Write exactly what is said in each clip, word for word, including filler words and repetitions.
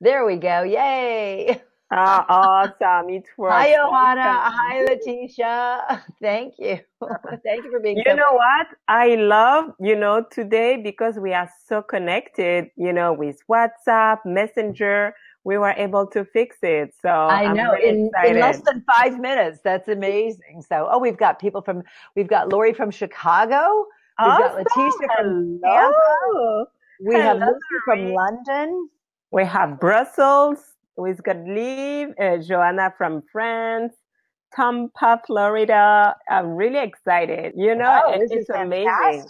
There we go. Yay. Uh, awesome. It's working. Hi, Johanna. Hi, Leticia. Thank you. Thank you for being here. You so know what? I love, you know, today because we are so connected, you know, with WhatsApp, Messenger, we were able to fix it. So I know I'm in, in less than five minutes. That's amazing. So, oh, we've got people from, we've got Lori from Chicago. We've awesome. got Leticia from Tampa. We Hello. have Luther from London. We have Brussels. We've got Liv, uh, Johanna from France, Tampa, Florida. I'm really excited. You know, oh, it's, it's amazing.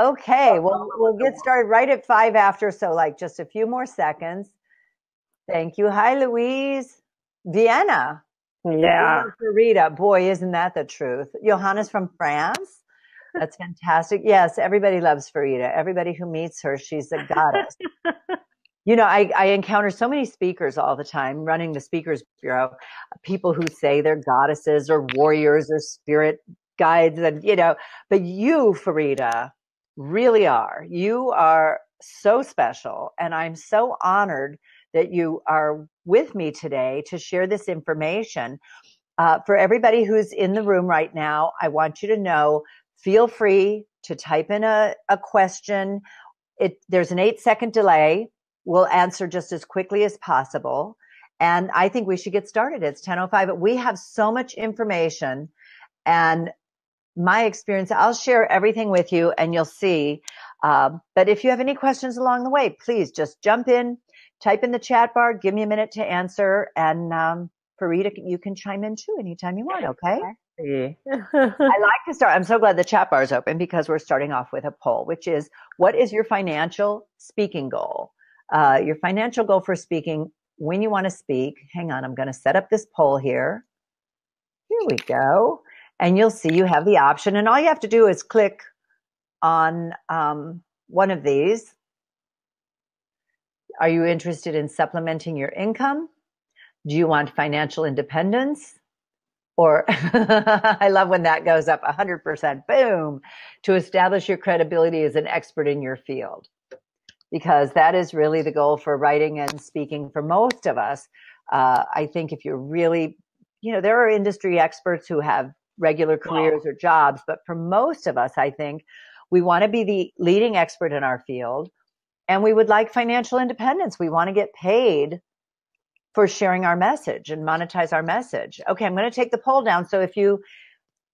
Okay, well, we'll get started right at five after, so like just a few more seconds. Thank you. Hi, Louise. Vienna. Yeah. Farida. Boy, isn't that the truth? Johanna's from France. That's fantastic. Yes, everybody loves Farida. Everybody who meets her, she's a goddess. You know, I, I encounter so many speakers all the time running the Speakers Bureau, people who say they're goddesses or warriors or spirit guides, and you know, but you, Farida, really are. You are so special, and I'm so honored that you are with me today to share this information. Uh, for everybody who's in the room right now, I want you to know, feel free to type in a, a question. It, there's an eight-second delay. We'll answer just as quickly as possible. And I think we should get started. It's ten oh five. We have so much information. And my experience, I'll share everything with you and you'll see. Uh, but if you have any questions along the way, please just jump in, type in the chat bar, give me a minute to answer. And um, Farida, you can chime in too anytime you want, okay? I like to start. I'm so glad the chat bar is open because we're starting off with a poll, which is, what is your financial speaking goal? Uh, your financial goal for speaking, when you want to speak. Hang on, I'm going to set up this poll here. Here we go. And you'll see you have the option. And all you have to do is click on um, one of these. Are you interested in supplementing your income? Do you want financial independence? Or I love when that goes up one hundred percent, boom, to establish your credibility as an expert in your field. Because that is really the goal for writing and speaking for most of us. Uh, I think if you're really, you know, there are industry experts who have regular careers wow. or jobs, but for most of us, I think we want to be the leading expert in our field, and we would like financial independence. We want to get paid for sharing our message and monetize our message. Okay, I'm going to take the poll down. So if you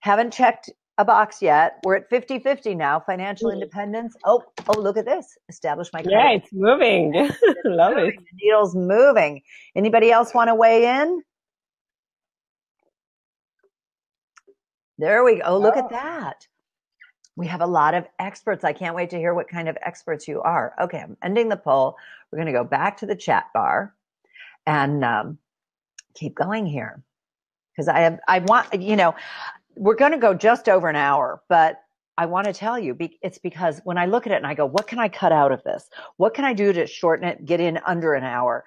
haven't checked a box yet, we're at fifty fifty now, financial independence. Oh, oh, look at this. Establish my credit. Yeah, it's moving. It's Love moving. It. The needle's moving. Anybody else want to weigh in? There we go. Oh, look oh. at that. We have a lot of experts. I can't wait to hear what kind of experts you are. Okay, I'm ending the poll. We're going to go back to the chat bar. And um, keep going here, because I have, I want, you know, we're going to go just over an hour, but I want to tell you, be, it's because when I look at it and I go, what can I cut out of this? What can I do to shorten it, get in under an hour?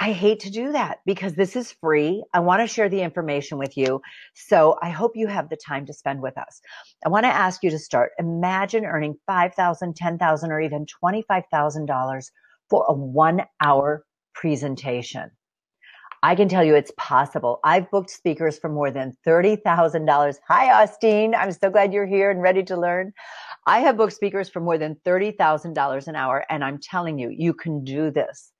I hate to do that because this is free. I want to share the information with you. So I hope you have the time to spend with us. I want to ask you to start. Imagine earning five thousand dollars, ten thousand dollars, or even twenty-five thousand dollars for a one hour presentation. I can tell you it's possible. I've booked speakers for more than thirty thousand dollars. Hi, Austin. I'm so glad you're here and ready to learn. I have booked speakers for more than thirty thousand dollars an hour, and I'm telling you, you can do this.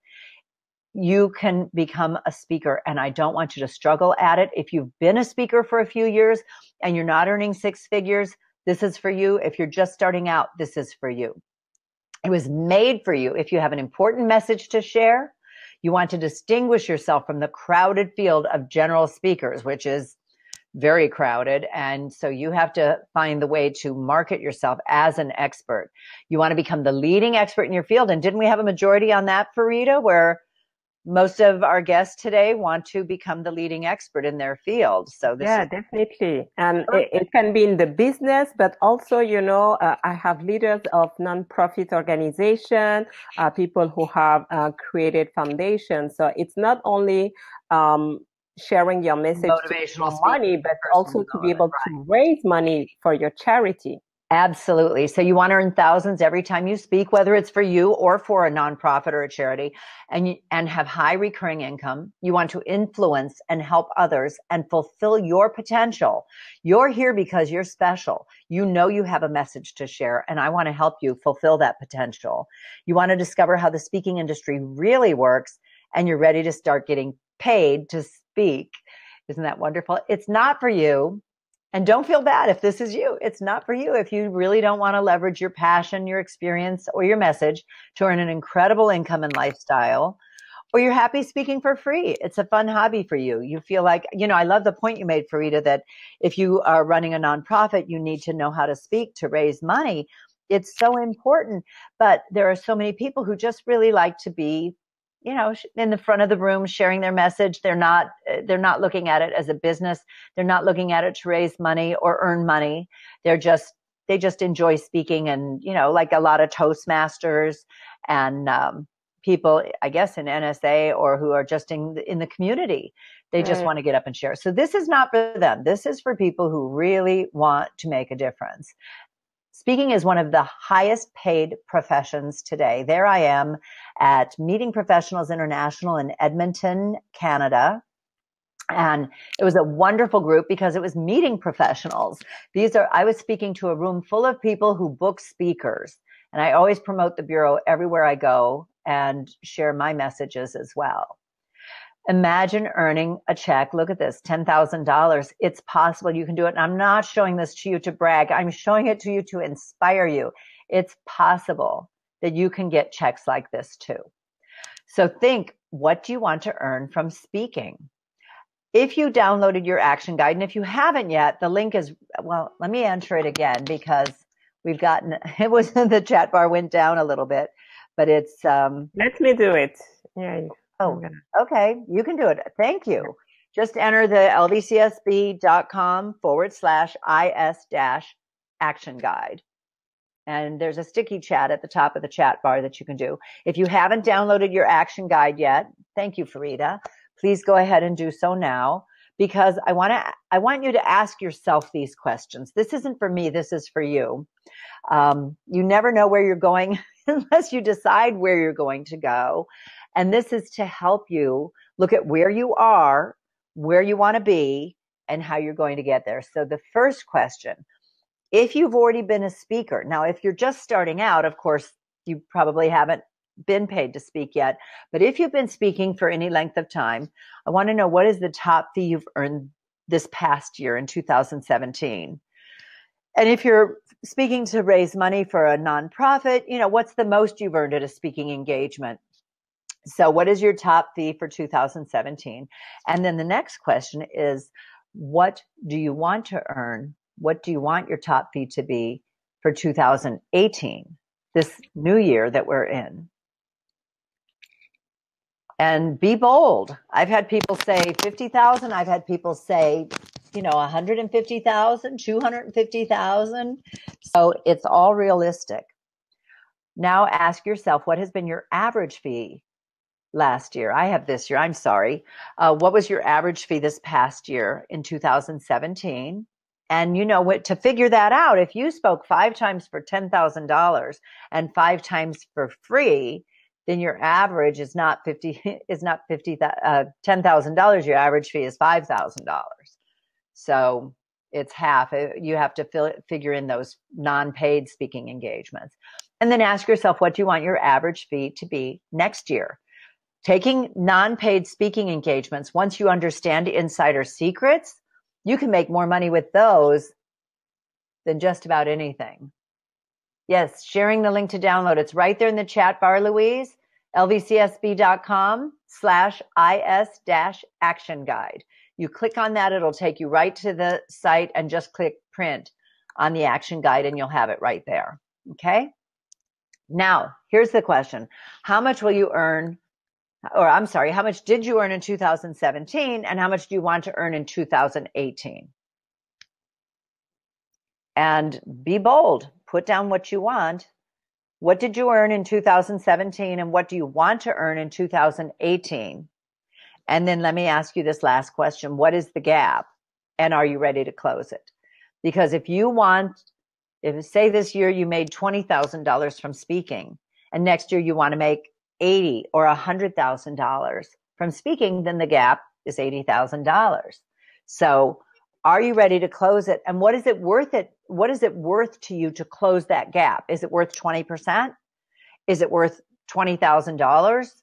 You can become a speaker, and I don't want you to struggle at it. If you've been a speaker for a few years and you're not earning six figures, this is for you. If you're just starting out, this is for you. It was made for you. If you have an important message to share, you want to distinguish yourself from the crowded field of general speakers, which is very crowded. And so you have to find the way to market yourself as an expert. You want to become the leading expert in your field. And didn't we have a majority on that, Farida, where most of our guests today want to become the leading expert in their field? So this yeah, is definitely. And it, it can be in the business, but also, you know, uh, I have leaders of nonprofit organizations, uh, people who have uh, created foundations. So it's not only um, sharing your message Motivational to money, but also to be able right. to raise money for your charity. Absolutely. So you want to earn thousands every time you speak, whether it's for you or for a nonprofit or a charity, and you, and have high recurring income. You want to influence and help others and fulfill your potential. You're here because you're special. You know you have a message to share, and I want to help you fulfill that potential. You want to discover how the speaking industry really works, and you're ready to start getting paid to speak. Isn't that wonderful? It's not for you. And don't feel bad if this is you. It's not for you if you really don't want to leverage your passion, your experience, or your message to earn an incredible income and lifestyle, or you're happy speaking for free. It's a fun hobby for you. You feel like, you know, I love the point you made, Farida, that if you are running a nonprofit, you need to know how to speak to raise money. It's so important. But there are so many people who just really like to be, you know, in the front of the room, sharing their message. They're not, they're not looking at it as a business. They're not looking at it to raise money or earn money. They're just, they just enjoy speaking. And, you know, like a lot of Toastmasters and um, people, I guess, in N S A or who are just in the, in the community, they just right. want to get up and share. So this is not for them. This is for people who really want to make a difference. Speaking is one of the highest paid professions today. There I am at Meeting Professionals International in Edmonton, Canada. And it was a wonderful group because it was meeting professionals. These are, I was speaking to a room full of people who book speakers. And I always promote the Bureau everywhere I go and share my messages as well. Imagine earning a check. Look at this, ten thousand dollars. It's possible. You can do it. And I'm not showing this to you to brag. I'm showing it to you to inspire you. It's possible that you can get checks like this too. So think, what do you want to earn from speaking? If you downloaded your action guide, and if you haven't yet, the link is, well, let me enter it again because we've gotten, it was the chat bar went down a little bit, but it's. Um, let me do it. Yeah. Oh, okay. You can do it. Thank you. Just enter the L V C S B dot com forward slash IS dash action guide. And there's a sticky chat at the top of the chat bar that you can do. If you haven't downloaded your action guide yet, thank you, Farida. Please go ahead and do so now, because I want to, I want you to ask yourself these questions. This isn't for me. This is for you. Um, you never know where you're going unless you decide where you're going to go. And this is to help you look at where you are, where you want to be, and how you're going to get there. So the first question, if you've already been a speaker, now if you're just starting out, of course, you probably haven't been paid to speak yet. But if you've been speaking for any length of time, I want to know, what is the top fee you've earned this past year in two thousand seventeen? And if you're speaking to raise money for a nonprofit, you know, what's the most you've earned at a speaking engagement? So what is your top fee for two thousand seventeen? And then the next question is, what do you want to earn? What do you want your top fee to be for two thousand eighteen, this new year that we're in? And be bold. I've had people say fifty thousand. I've had people say, you know, one hundred fifty thousand, two hundred fifty thousand. So it's all realistic. Now ask yourself, what has been your average fee last year? I have this year. I'm sorry. Uh, what was your average fee this past year in two thousand seventeen? And you know what, to figure that out, if you spoke five times for ten thousand dollars and five times for free, then your average is not fifty, is not fifty, uh, ten thousand dollars. Your average fee is five thousand dollars. So it's half. You have to fill, figure in those non-paid speaking engagements. And then ask yourself, what do you want your average fee to be next year? Taking non-paid speaking engagements, once you understand insider secrets, you can make more money with those than just about anything. Yes, sharing the link to download. It's right there in the chat bar, Louise, L V C S B dot com slash IS dash action guide. You click on that, it'll take you right to the site, and just click print on the action guide and you'll have it right there. Okay. Now, here's the question. How much will you earn? Or I'm sorry, how much did you earn in two thousand seventeen, and how much do you want to earn in two thousand eighteen? And be bold, put down what you want. What did you earn in two thousand seventeen, and what do you want to earn in two thousand eighteen? And then let me ask you this last question. What is the gap, and are you ready to close it? Because if you want if say this year you made twenty thousand dollars from speaking, and next year you want to make eighty thousand dollars or one hundred thousand dollars from speaking, then the gap is eighty thousand dollars. So are you ready to close it? And what is it worth it? What is it worth to you to close that gap? Is it worth twenty percent? Is it worth twenty thousand dollars?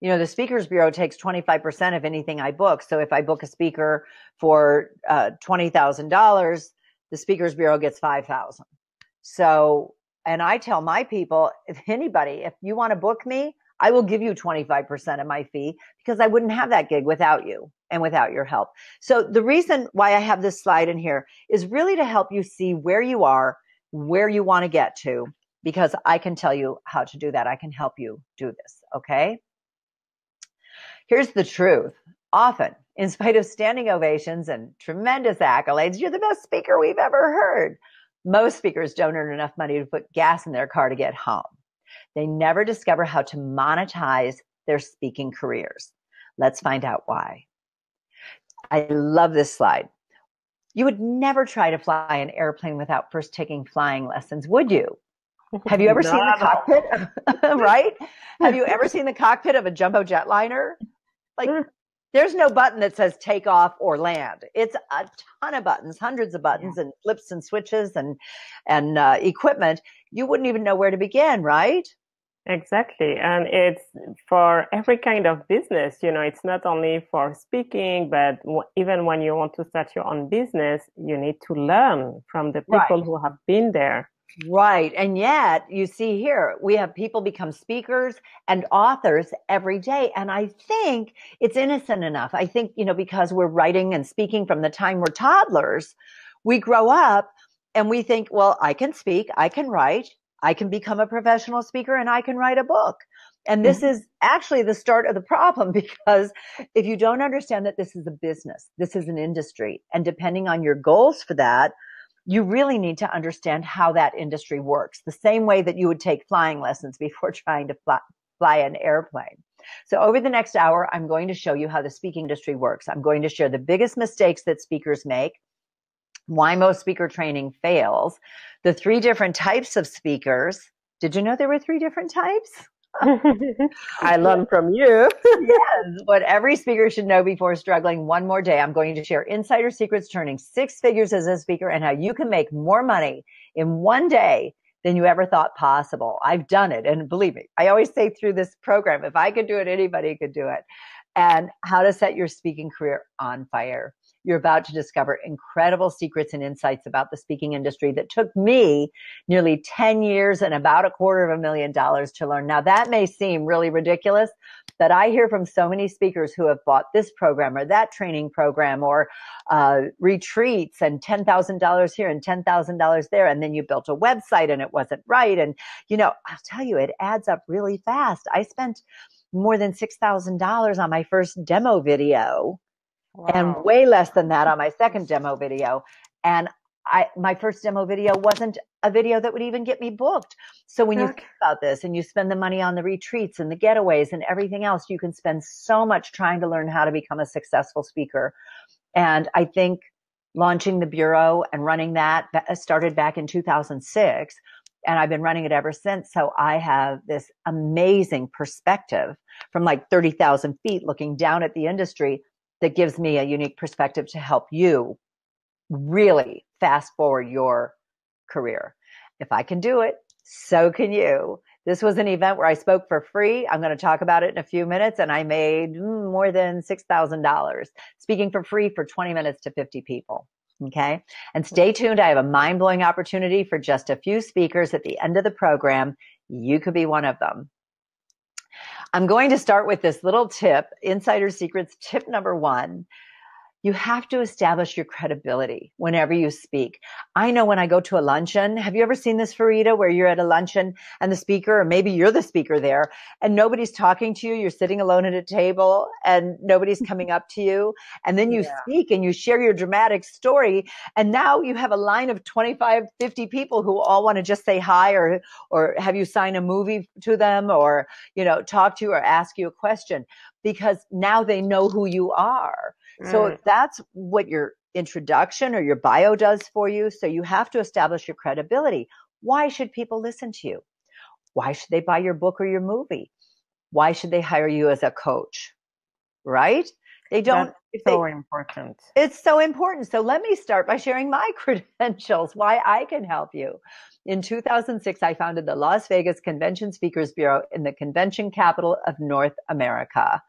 You know, the Speakers Bureau takes twenty-five percent of anything I book. So if I book a speaker for uh, twenty thousand dollars, the Speakers Bureau gets five thousand dollars. So, and I tell my people, if anybody, if you want to book me, I will give you twenty-five percent of my fee, because I wouldn't have that gig without you and without your help. So the reason why I have this slide in here is really to help you see where you are, where you want to get to, because I can tell you how to do that. I can help you do this. Okay. Here's the truth. Often, in spite of standing ovations and tremendous accolades, you're the best speaker we've ever heard, most speakers don't earn enough money to put gas in their car to get home. They never discover how to monetize their speaking careers. Let's find out why. I love this slide. You would never try to fly an airplane without first taking flying lessons, would you? Have you ever seen the cockpit? Of, right? Have you ever seen the cockpit of a jumbo jetliner? Like, there's no button that says take off or land. It's a ton of buttons, hundreds of buttons, yeah. and flips and switches and and uh, equipment. You wouldn't even know where to begin, right? Exactly. And it's for every kind of business. You know, it's not only for speaking, but w even when you want to start your own business, you need to learn from the people right. who have been there. Right. And yet you see here, we have people become speakers and authors every day. And I think it's innocent enough. I think, you know, because we're writing and speaking from the time we're toddlers, we grow up and we think, well, I can speak, I can write, I can become a professional speaker, and I can write a book. And this is actually the start of the problem, because if you don't understand that this is a business, this is an industry, and depending on your goals for that, you really need to understand how that industry works, the same way that you would take flying lessons before trying to fly, fly an airplane. So over the next hour, I'm going to show you how the speaking industry works. I'm going to share the biggest mistakes that speakers make, why most speaker training fails, the three different types of speakers. Did you know there were three different types? I learned from you. Yes, what every speaker should know before struggling one more day. I'm going to share insider secrets to earning six figures as a speaker, and how you can make more money in one day than you ever thought possible. I've done it, and believe me, I always say through this program, if I could do it, anybody could do it. And how to set your speaking career on fire. You're about to discover incredible secrets and insights about the speaking industry that took me nearly ten years and about a quarter of a million dollars to learn. Now, that may seem really ridiculous, but I hear from so many speakers who have bought this program or that training program or uh, retreats and ten thousand dollars here and ten thousand dollars there. And then you built a website and it wasn't right. And, you know, I'll tell you, it adds up really fast. I spent more than six thousand dollars on my first demo video. Wow. And way less than that on my second demo video. And I, my first demo video wasn't a video that would even get me booked. So when okay. you think about this and you spend the money on the retreats and the getaways and everything else, you can spend so much trying to learn how to become a successful speaker. And I think launching the Bureau and running that started back in two thousand six. And I've been running it ever since. So I have this amazing perspective from like thirty thousand feet looking down at the industry that gives me a unique perspective to help you really fast forward your career. If I can do it, so can you. This was an event where I spoke for free. I'm going to talk about it in a few minutes, and I made more than six thousand dollars speaking for free for twenty minutes to fifty people. Okay. And stay tuned. I have a mind-blowing opportunity for just a few speakers at the end of the program. You could be one of them. I'm going to start with this little tip, insider secrets tip number one. You have to establish your credibility whenever you speak. I know when I go to a luncheon, have you ever seen this, Farida, where you're at a luncheon and the speaker, or maybe you're the speaker there, and nobody's talking to you, you're sitting alone at a table and nobody's coming up to you. And then you yeah. speak and you share your dramatic story. And now you have a line of twenty-five, fifty people who all want to just say hi or, or have you sign a movie to them or, you know, talk to you or ask you a question, because now they know who you are. So if that's what your introduction or your bio does for you. So you have to establish your credibility. Why should people listen to you? Why should they buy your book or your movie? Why should they hire you as a coach? Right? They don't. It's so important. It's so important. So let me start by sharing my credentials, why I can help you. In two thousand six, I founded the Las Vegas Convention Speakers Bureau in the convention capital of North America.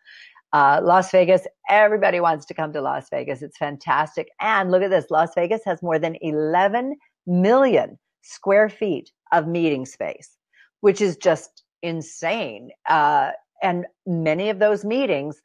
Uh, Las Vegas, everybody wants to come to Las Vegas. It's fantastic. And look at this. Las Vegas has more than eleven million square feet of meeting space, which is just insane. Uh, and many of those meetings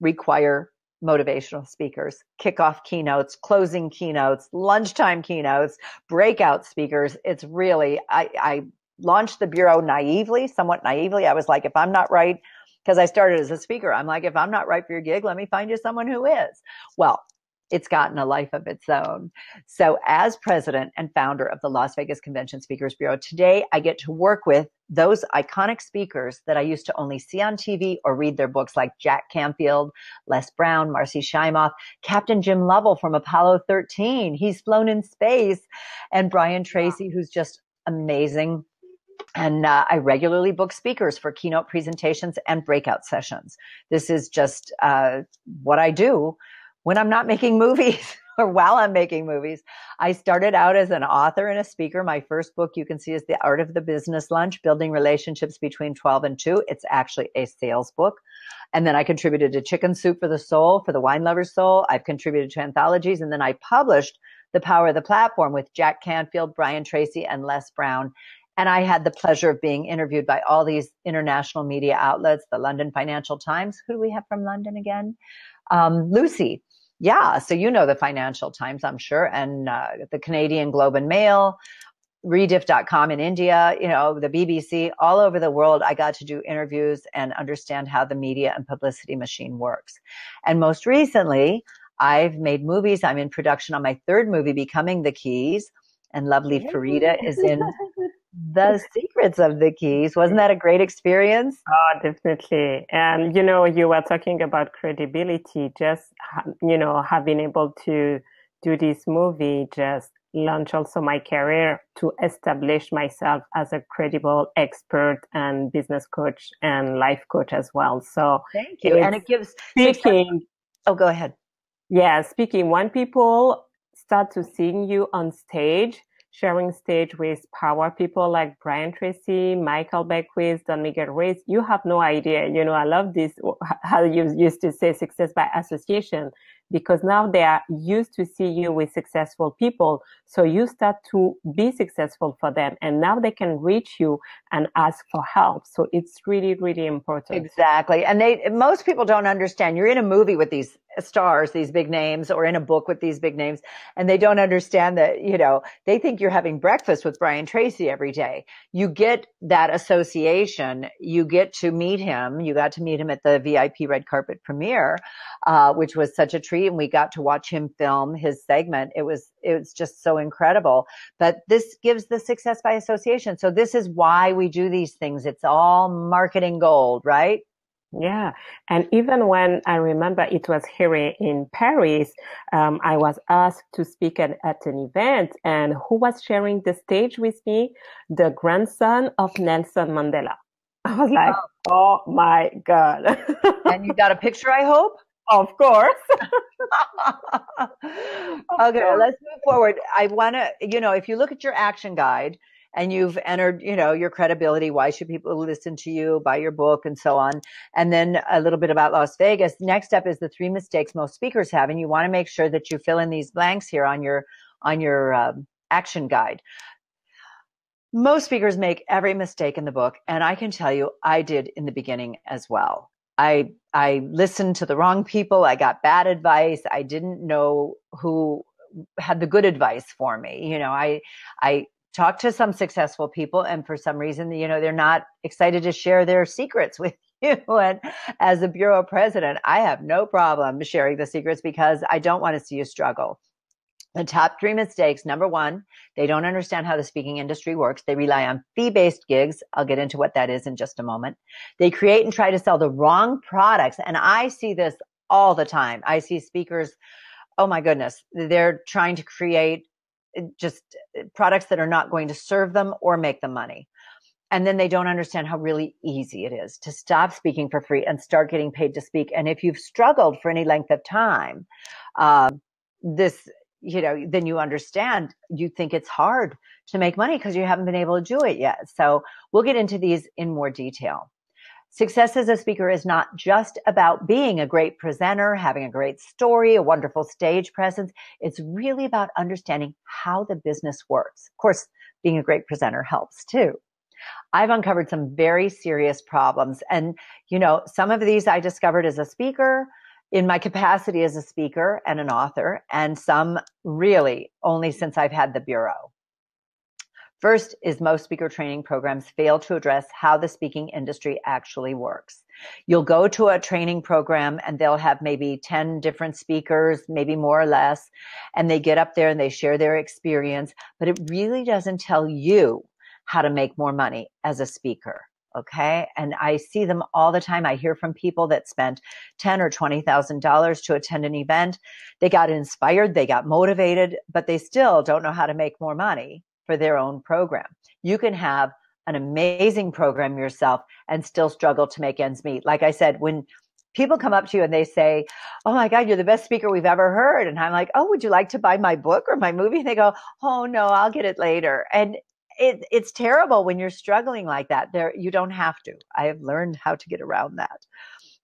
require motivational speakers, kickoff keynotes, closing keynotes, lunchtime keynotes, breakout speakers. It's really, I, I launched the Bureau naively, somewhat naively. I was like, if I'm not right, because I started as a speaker, I'm like, if I'm not right for your gig, let me find you someone who is. Well, it's gotten a life of its own. So as president and founder of the Las Vegas Convention Speakers Bureau, today I get to work with those iconic speakers that I used to only see on T V or read their books, like Jack Canfield, Les Brown, Marcy Shimoff, Captain Jim Lovell from Apollo thirteen. He's flown in space. And Brian Tracy, who's just amazing. And uh, I regularly book speakers for keynote presentations and breakout sessions. This is just uh, what I do. When I'm not making movies or while I'm making movies, I started out as an author and a speaker. My first book you can see is The Art of the Business Lunch, Building Relationships Between twelve and two. It's actually a sales book. And then I contributed to Chicken Soup for the Soul, for the wine lover's soul. I've contributed to anthologies. And then I published The Power of the Platform with Jack Canfield, Brian Tracy, and Les Brown. And I had the pleasure of being interviewed by all these international media outlets, the London Financial Times. Who do we have from London again? Um, Lucy. Yeah, so you know the Financial Times, I'm sure, and uh, the Canadian Globe and Mail, rediff dot com in India, you know, the B B C, all over the world. I got to do interviews and understand how the media and publicity machine works. And most recently, I've made movies. I'm in production on my third movie, Becoming the Keys, and lovely Farida is in The Secrets of the Keys. Wasn't that a great experience? Oh, definitely. And, you know, you were talking about credibility, just, you know, having able to do this movie, just launch also my career to establish myself as a credible expert and business coach and life coach as well. So thank you. And it gives speaking. Oh, go ahead. Yeah. Speaking, when people start to seeing you on stage, sharing stage with power people like Brian Tracy, Michael Beckwith, Don Miguel Ruiz, you have no idea. You know, I love this, how you used to say success by association, because now they are used to see you with successful people. So you start to be successful for them, and now they can reach you and ask for help. So it's really, really important. Exactly. And they, most people don't understand. You're in a movie with these stars, these big names, or in a book with these big names, and they don't understand that, you know, they think you're having breakfast with Brian Tracy every day. You get that association. You get to meet him. You got to meet him at the V I P red carpet premiere, uh, which was such a treat. And we got to watch him film his segment. It was, it was just so incredible. But this gives the success by association. So this is why we do these things. It's all marketing gold, right? Yeah. And even when I remember it was here in Paris, um, I was asked to speak at, at an event, and who was sharing the stage with me? The grandson of Nelson Mandela. I was like, oh, oh my God. And you got a picture, I hope? Of course. Okay, let's move forward. I want to, you know, if you look at your action guide and you've entered, you know, your credibility, why should people listen to you, buy your book, and so on. And then a little bit about Las Vegas. Next step is the three mistakes most speakers have. And you want to make sure that you fill in these blanks here on your, on your um, action guide. Most speakers make every mistake in the book. And I can tell you, I did in the beginning as well. I I listened to the wrong people. I got bad advice. I didn't know who had the good advice for me. You know, I I talked to some successful people, and for some reason, you know, they're not excited to share their secrets with you. And as a Bureau president, I have no problem sharing the secrets, because I don't want to see you struggle. The top three mistakes. Number one, they don't understand how the speaking industry works. They rely on fee-based gigs. I'll get into what that is in just a moment. They create and try to sell the wrong products. And I see this all the time. I see speakers oh my goodness, they're trying to create just products that are not going to serve them or make them money. And then they don't understand how really easy it is to stop speaking for free and start getting paid to speak. And if you've struggled for any length of time, uh, this, you know, then you understand, you think it's hard to make money because you haven't been able to do it yet. So we'll get into these in more detail. Success as a speaker is not just about being a great presenter, having a great story, a wonderful stage presence. It's really about understanding how the business works. Of course, being a great presenter helps too. I've uncovered some very serious problems. And, you know, some of these I discovered as a speaker, in my capacity as a speaker and an author, and some really only since I've had the Bureau. First is most speaker training programs fail to address how the speaking industry actually works. You'll go to a training program and they'll have maybe ten different speakers, maybe more or less, and they get up there and they share their experience, but it really doesn't tell you how to make more money as a speaker. Okay. And I see them all the time. I hear from people that spent ten thousand dollars or twenty thousand dollars to attend an event. They got inspired, they got motivated, but they still don't know how to make more money for their own program. You can have an amazing program yourself and still struggle to make ends meet. Like I said, when people come up to you and they say, oh my God, you're the best speaker we've ever heard. And I'm like, oh, would you like to buy my book or my movie? And they go, oh no, I'll get it later. And It, it's terrible when you're struggling like that. There, you don't have to. I have learned how to get around that.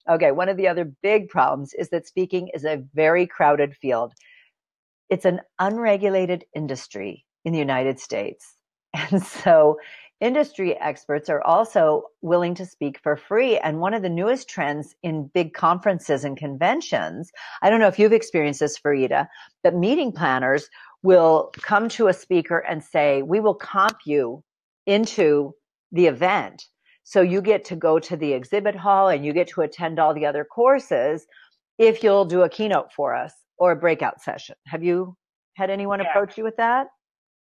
Okay, one of the other big problems is that speaking is a very crowded field. It's an unregulated industry in the United States. And so industry experts are also willing to speak for free. And one of the newest trends in big conferences and conventions, I don't know if you've experienced this, Farida, but meeting planners will come to a speaker and say, we will comp you into the event. So you get to go to the exhibit hall and you get to attend all the other courses if you'll do a keynote for us or a breakout session. Have you had anyone yeah. approach you with that?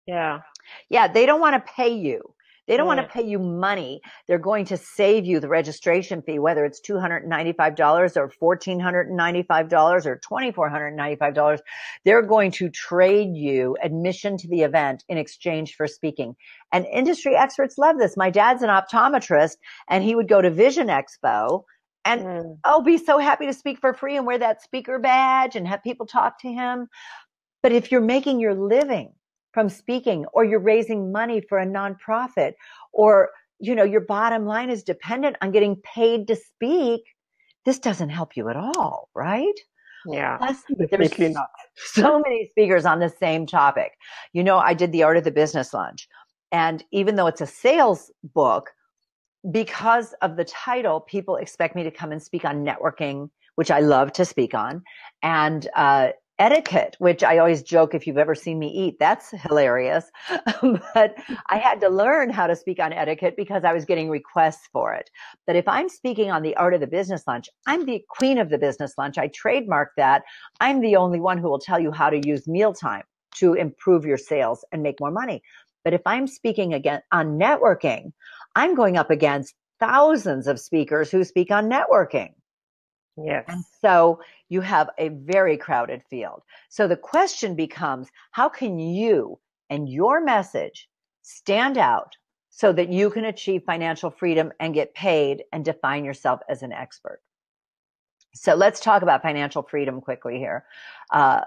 Yeah. Yeah, they don't want to pay you. They don't yeah. want to pay you money. They're going to save you the registration fee, whether it's two hundred ninety-five dollars or one thousand four hundred ninety-five dollars or two thousand four hundred ninety-five dollars. They're going to trade you admission to the event in exchange for speaking. And industry experts love this. My dad's an optometrist, and he would go to Vision Expo and mm. oh, be so happy to speak for free and wear that speaker badge and have people talk to him. But if you're making your living from speaking, or you're raising money for a nonprofit, or you know your bottom line is dependent on getting paid to speak, this doesn't help you at all, right? Yeah, plus, there's not. so many speakers on the same topic. You know, I did The Art of the Business Lunch, and even though it's a sales book, because of the title, people expect me to come and speak on networking, which I love to speak on, and uh, etiquette, which I always joke, if you've ever seen me eat, that's hilarious. But I had to learn how to speak on etiquette because I was getting requests for it. But if I'm speaking on The Art of the Business Lunch, I'm the queen of the business lunch. I trademarked that. I'm the only one who will tell you how to use mealtime to improve your sales and make more money. But if I'm speaking again on networking, I'm going up against thousands of speakers who speak on networking. Yes. And so you have a very crowded field. So the question becomes, how can you and your message stand out so that you can achieve financial freedom and get paid and define yourself as an expert? So let's talk about financial freedom quickly here. Uh,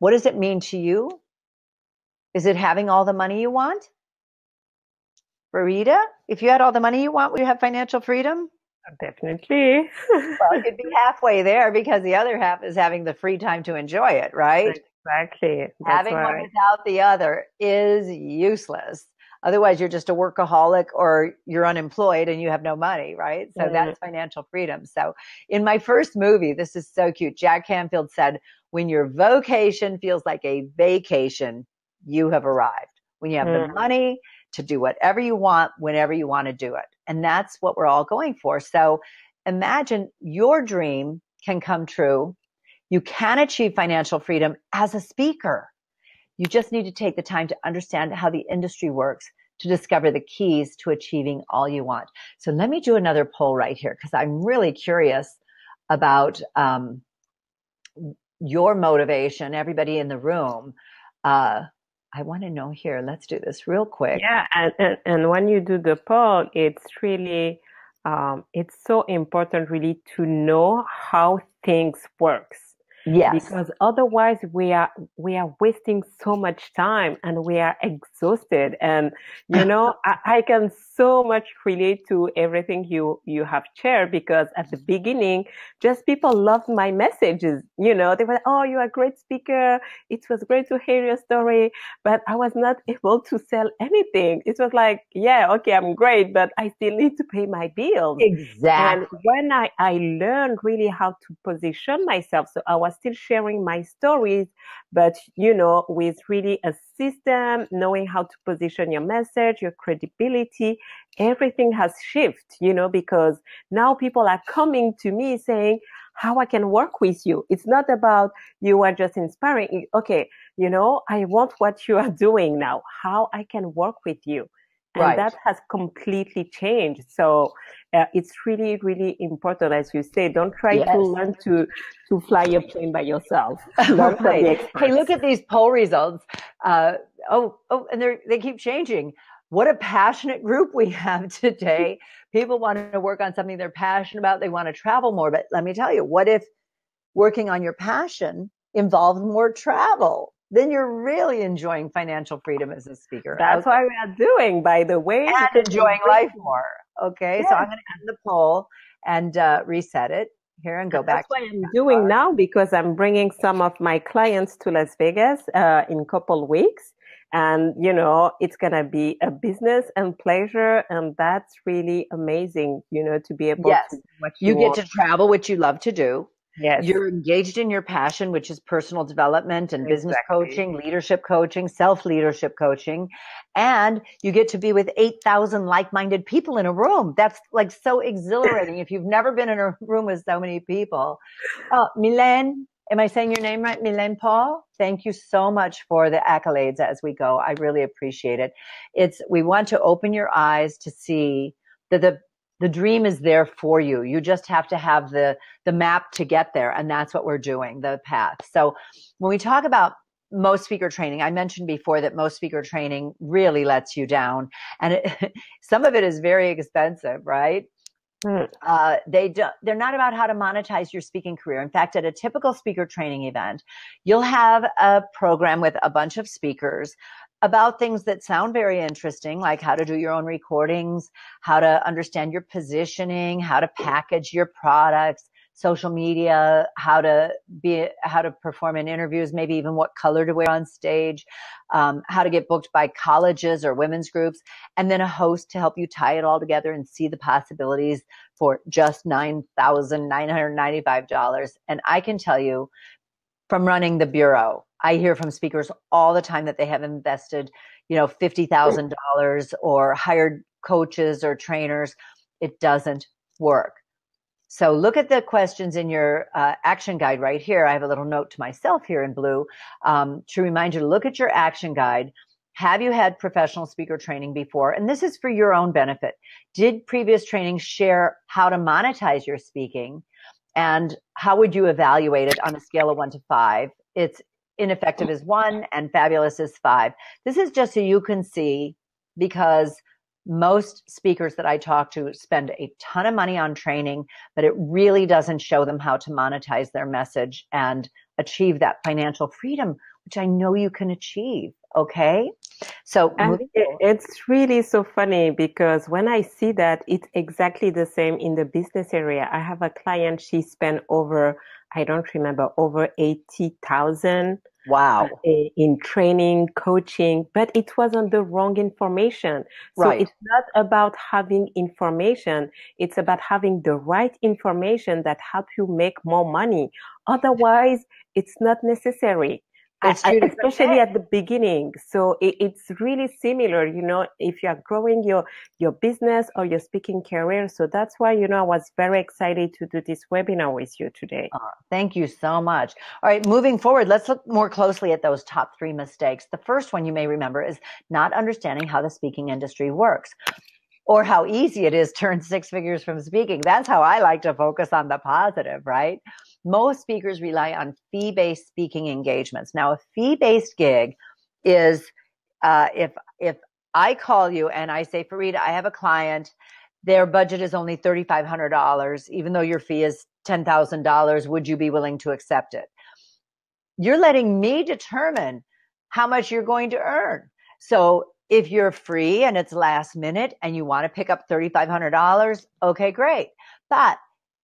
what does it mean to you? Is it having all the money you want? Farida, if you had all the money you want, would you have financial freedom? Definitely. Well, it could be halfway there because the other half is having the free time to enjoy it, right? Exactly. That's having why. One without the other is useless. Otherwise, you're just a workaholic or you're unemployed and you have no money, right? So mm. that's financial freedom. So in my first movie, this is so cute, Jack Canfield said, when your vocation feels like a vacation, you have arrived. When you have mm. the money to do whatever you want, whenever you want to do it. And that's what we're all going for. So imagine your dream can come true. You can achieve financial freedom as a speaker. You just need to take the time to understand how the industry works to discover the keys to achieving all you want. So let me do another poll right here because I'm really curious about um, your motivation, everybody in the room. Uh, I want to know here, let's do this real quick. Yeah. And, and, and when you do the poll, it's really, um, it's so important really to know how things works. Yes. Because otherwise we are, we are wasting so much time and we are exhausted. And, you know, I, I can so much relate to everything you, you have shared, because at the beginning, just people loved my messages. You know, they were, oh, you're a great speaker. It was great to hear your story, but I was not able to sell anything. It was like, yeah, okay, I'm great, but I still need to pay my bills. Exactly. And when I, I learned really how to position myself, so I was still sharing my stories, but, you know, with really a system, knowing how to position your message, your credibility, everything has shifted, you know, because now people are coming to me saying how I can work with you. It's not about you are just inspiring. Okay, you know, I want what you are doing now, how I can work with you. And right. that has completely changed. So uh, it's really, really important, as you say. Don't try yes. to learn to, to fly a plane by yourself. Right. Hey, look at these poll results. Uh, oh, oh, and they they keep changing. What a passionate group we have today. People want to work on something they're passionate about. They want to travel more. But let me tell you, what if working on your passion involved more travel? Then you're really enjoying financial freedom as a speaker. That's okay. Why we are doing, by the way. And enjoying life more. Okay, yeah. So I'm going to end the poll and uh, reset it here and go back. That's what I'm doing now, because I'm bringing some of my clients to Las Vegas uh, in a couple of weeks. And, you know, it's going to be a business and pleasure. And that's really amazing, you know, to be able yes. to do what you, you want. You get to travel, which you love to do. Yes. You're engaged in your passion, which is personal development and business exactly. coaching, leadership coaching, self-leadership coaching. And you get to be with eight thousand like-minded people in a room. That's like so exhilarating. If you've never been in a room with so many people. Uh, Mylène, am I saying your name right? Mylène Paul? Thank you so much for the accolades as we go. I really appreciate it. It's we want to open your eyes to see that the The dream is there for you. You just have to have the, the map to get there. And that's what we're doing, the path. So when we talk about most speaker training, I mentioned before that most speaker training really lets you down. And it, some of it is very expensive, right? Mm. Uh, they do, they're not about how to monetize your speaking career. In fact, at a typical speaker training event, you'll have a program with a bunch of speakers about things that sound very interesting, like how to do your own recordings, how to understand your positioning, how to package your products, social media, how to be, how to perform in interviews, maybe even what color to wear on stage, um, how to get booked by colleges or women's groups, and then a host to help you tie it all together and see the possibilities for just nine thousand nine hundred ninety-five dollars. And I can tell you from running the Bureau, I hear from speakers all the time that they have invested, you know, fifty thousand dollars or hired coaches or trainers. It doesn't work. So look at the questions in your uh, action guide right here. I have a little note to myself here in blue um, to remind you to look at your action guide. Have you had professional speaker training before? And this is for your own benefit. Did previous training share how to monetize your speaking? And how would you evaluate it on a scale of one to five? It's ineffective is one and fabulous is five. This is just so you can see, because most speakers that I talk to spend a ton of money on training, but it really doesn't show them how to monetize their message and achieve that financial freedom, which I know you can achieve. Okay. So it, it's really so funny, because when I see that, it's exactly the same in the business area. I have a client, she spent over, I don't remember, over eighty thousand. Wow. In training, coaching, but it was on the wrong information. So right. It's not about having information. It's about having the right information that helps you make more money. Otherwise, it's not necessary. I, especially at the beginning. So it, it's really similar, you know, if you are growing your, your business or your speaking career. So that's why, you know, I was very excited to do this webinar with you today. Oh, thank you so much. All right, moving forward, let's look more closely at those top three mistakes. The first one you may remember is not understanding how the speaking industry works. or how easy it is to earn six figures from speaking. That's how I like to focus on the positive, right? Most speakers rely on fee-based speaking engagements. Now, a fee-based gig is uh, if if I call you and I say, Farida, I have a client, their budget is only thirty-five hundred dollars, even though your fee is ten thousand dollars, would you be willing to accept it? You're letting me determine how much you're going to earn. So if you're free and it's last minute and you want to pick up thirty-five hundred dollars, okay, great. But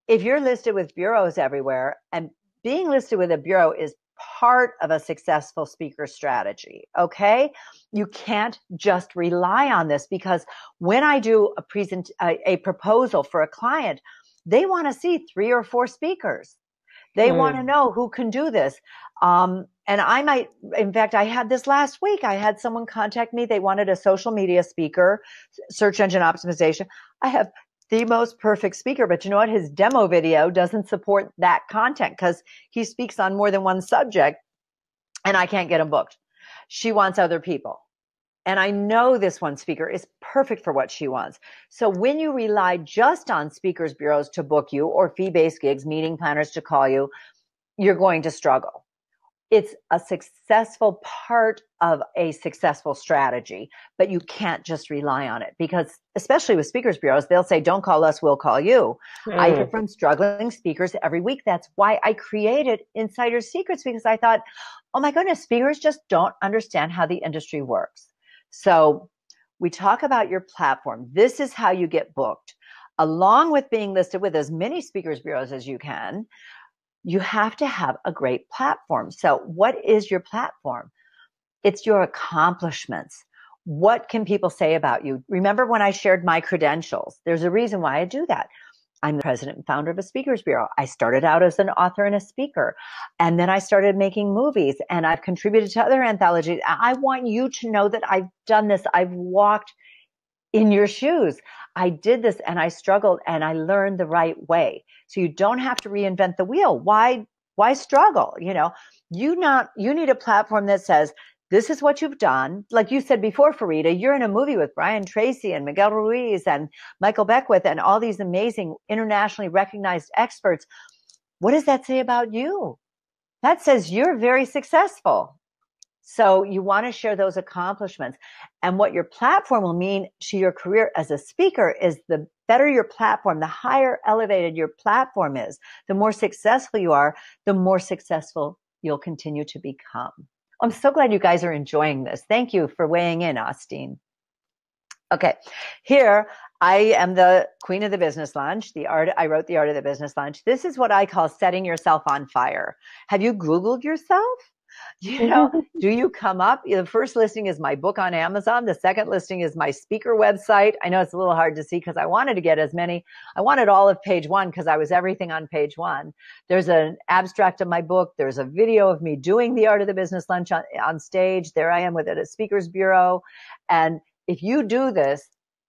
if you're listed with bureaus everywhere, and being listed with a bureau is part of a successful speaker strategy, okay? You can't just rely on this, because when I do a present a, a proposal for a client, they want to see three or four speakers. They mm. want to know who can do this. Um, and I might, in fact, I had this last week. I had someone contact me. They wanted a social media speaker, search engine optimization. I have the most perfect speaker, but you know what? His demo video doesn't support that content because he speaks on more than one subject, and I can't get him booked. She wants other people. And I know this one speaker is perfect for what she wants. So when you rely just on speakers bureaus to book you, or fee-based gigs, meeting planners to call you, you're going to struggle. It's a successful part of a successful strategy, but you can't just rely on it, because especially with speakers bureaus, they'll say, don't call us, we'll call you. Mm. I hear from struggling speakers every week. That's why I created Insider Secrets, because I thought, oh my goodness, speakers just don't understand how the industry works. So we talk about your platform. This is how you get booked. Along with being listed with as many speakers bureaus as you can, you have to have a great platform. So what is your platform? It's your accomplishments. What can people say about you? Remember when I shared my credentials? There's a reason why I do that. I'm the president and founder of a speakers bureau. I started out as an author and a speaker, and then I started making movies, and I've contributed to other anthologies. I want you to know that I've done this. I've walked in your shoes. I did this, and I struggled, and I learned the right way. So you don't have to reinvent the wheel. Why, why struggle? You know, you not, you need a platform that says, this is what you've done. Like you said before, Farida, you're in a movie with Brian Tracy and Miguel Ruiz and Michael Beckwith and all these amazing internationally recognized experts. What does that say about you? That says you're very successful. So you want to share those accomplishments. And what your platform will mean to your career as a speaker is, the better your platform, the higher elevated your platform is, the more successful you are, the more successful you'll continue to become. I'm so glad you guys are enjoying this. Thank you for weighing in, Austin. Okay, here I am, the queen of the business lunch. The art I wrote The Art of the Business Lunch. This is what I call setting yourself on fire. Have you Googled yourself? You know, do you come up? The first listing is my book on Amazon. The second listing is my speaker website. I know it's a little hard to see because I wanted to get as many. I wanted all of page one because I was everything on page one. There's an abstract of my book. There's a video of me doing The Art of the Business Lunch on, on stage. There I am with it at Speakers Bureau. And if you do this,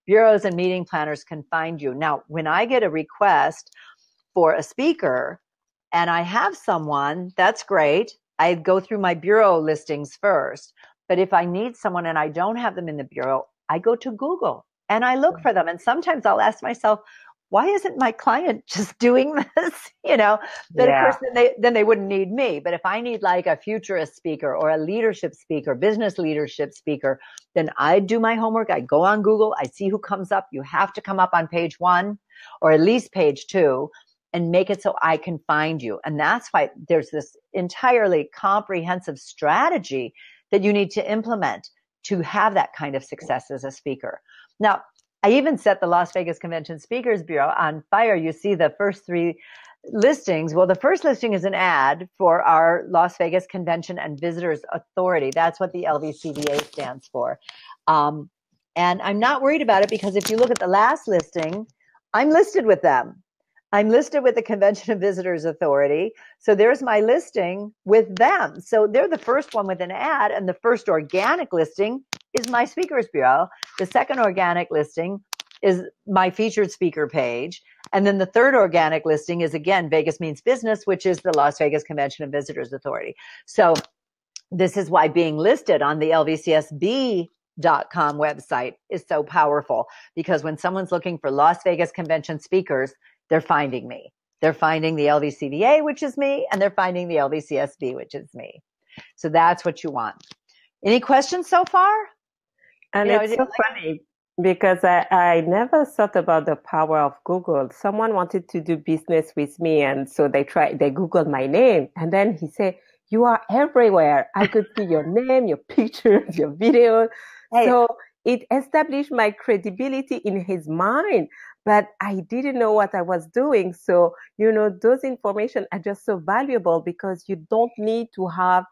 bureaus and meeting planners can find you. Now, when I get a request for a speaker and I have someone, that's great. I go through my bureau listings first, but if I need someone and I don't have them in the bureau, I go to Google and I look for them. And sometimes I'll ask myself, why isn't my client just doing this? You know, but yeah. Of course, then they, then they wouldn't need me. But if I need like a futurist speaker or a leadership speaker, business leadership speaker, then I do my homework. I go on Google. I see who comes up. You have to come up on page one or at least page two, and make it so I can find you. And that's why there's this entirely comprehensive strategy that you need to implement to have that kind of success as a speaker. Now, I even set the Las Vegas Convention Speakers Bureau on fire. You see the first three listings. Well, the first listing is an ad for our Las Vegas Convention and Visitors Authority. That's what the L V C B A stands for. Um, and I'm not worried about it because if you look at the last listing, I'm listed with them. I'm listed with the Convention and Visitors Authority. So there's my listing with them. So they're the first one with an ad, and the first organic listing is my Speakers Bureau. The second organic listing is my featured speaker page. And then the third organic listing is, again, Vegas Means Business, which is the Las Vegas Convention and Visitors Authority. So this is why being listed on the L V C S B Speakers Bureau dot com website is so powerful, because when someone's looking for Las Vegas convention speakers, they're finding me. They're finding the L V C D A, which is me, and they're finding the L V C S B, which is me. So that's what you want. Any questions so far? And you know, it's so like funny, because I, I never thought about the power of Google. Someone wanted to do business with me, and so they tried, they Googled my name, and then he said, you are everywhere. I could see your name, your picture, your video. Hey. So it established my credibility in his mind, but I didn't know what I was doing. So, you know, those information are just so valuable, because you don't need to have